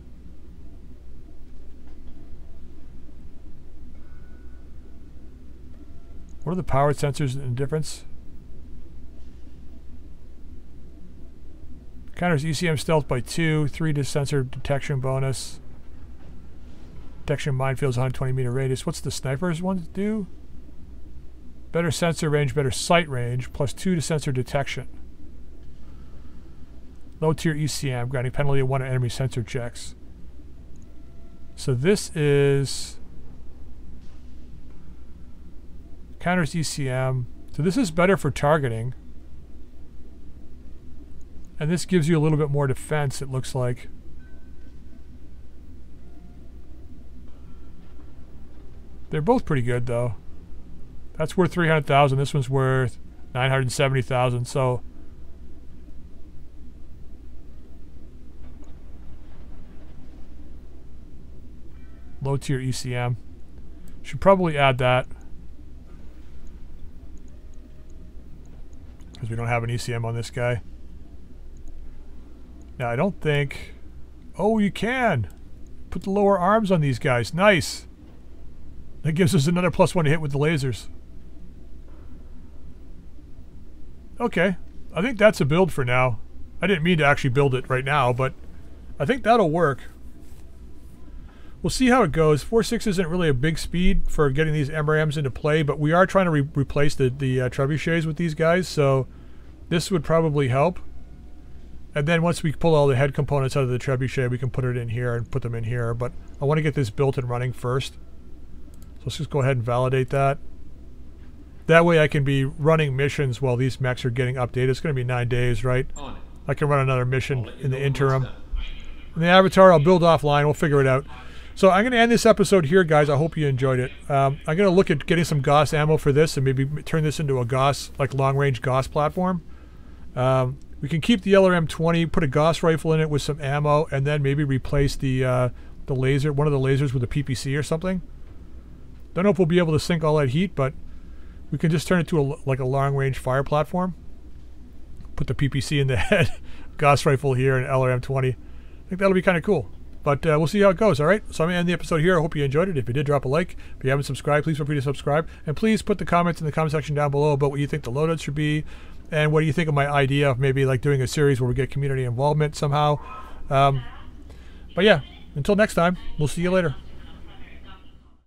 What are the powered sensors and difference? Counters E C M stealth by two, three to sensor detection bonus. Detection minefields one hundred twenty meter radius. What's the sniper's one do? Better sensor range, better sight range, plus two to sensor detection. Low tier E C M, granting penalty of one on enemy sensor checks. So this is counters E C M. So this is better for targeting. And this gives you a little bit more defense, it looks like. They're both pretty good, though. That's worth three hundred thousand dollars. This one's worth nine hundred seventy thousand dollars. So, low-tier E C M. Should probably add that. Because we don't have an E C M on this guy. Now, I don't think... Oh, you can! Put the lower arms on these guys. Nice! That gives us another plus one to hit with the lasers. Okay. I think that's a build for now. I didn't mean to actually build it right now, but I think that'll work. We'll see how it goes. four point six isn't really a big speed for getting these M R Ms into play, but we are trying to re replace the, the uh, trebuchets with these guys, so this would probably help. And then once we pull all the head components out of the trebuchet, we can put it in here and put them in here. But I want to get this built and running first. So let's just go ahead and validate that. That way I can be running missions while these mechs are getting updated. It's going to be nine days, right? I can run another mission in the interim. And the avatar I'll build offline. We'll figure it out. So I'm going to end this episode here, guys. I hope you enjoyed it. Um, I'm going to look at getting some Gauss ammo for this and maybe turn this into a Gauss, like long-range Gauss platform. Um... We can keep the L R M twenty, put a Gauss rifle in it with some ammo, and then maybe replace the uh, the laser, one of the lasers with a P P C or something. Don't know if we'll be able to sink all that heat, but we can just turn it to a, like a long-range fire platform. Put the P P C in the head, Gauss rifle here, and L R M twenty. I think that'll be kind of cool. But uh, we'll see how it goes, all right? So I'm going to end the episode here. I hope you enjoyed it. If you did, drop a like. If you haven't subscribed, please feel free to subscribe. And please put the comments in the comment section down below about what you think the loadout should be. And what do you think of my idea of maybe like doing a series where we get community involvement somehow? Um, but yeah, until next time, we'll see you later.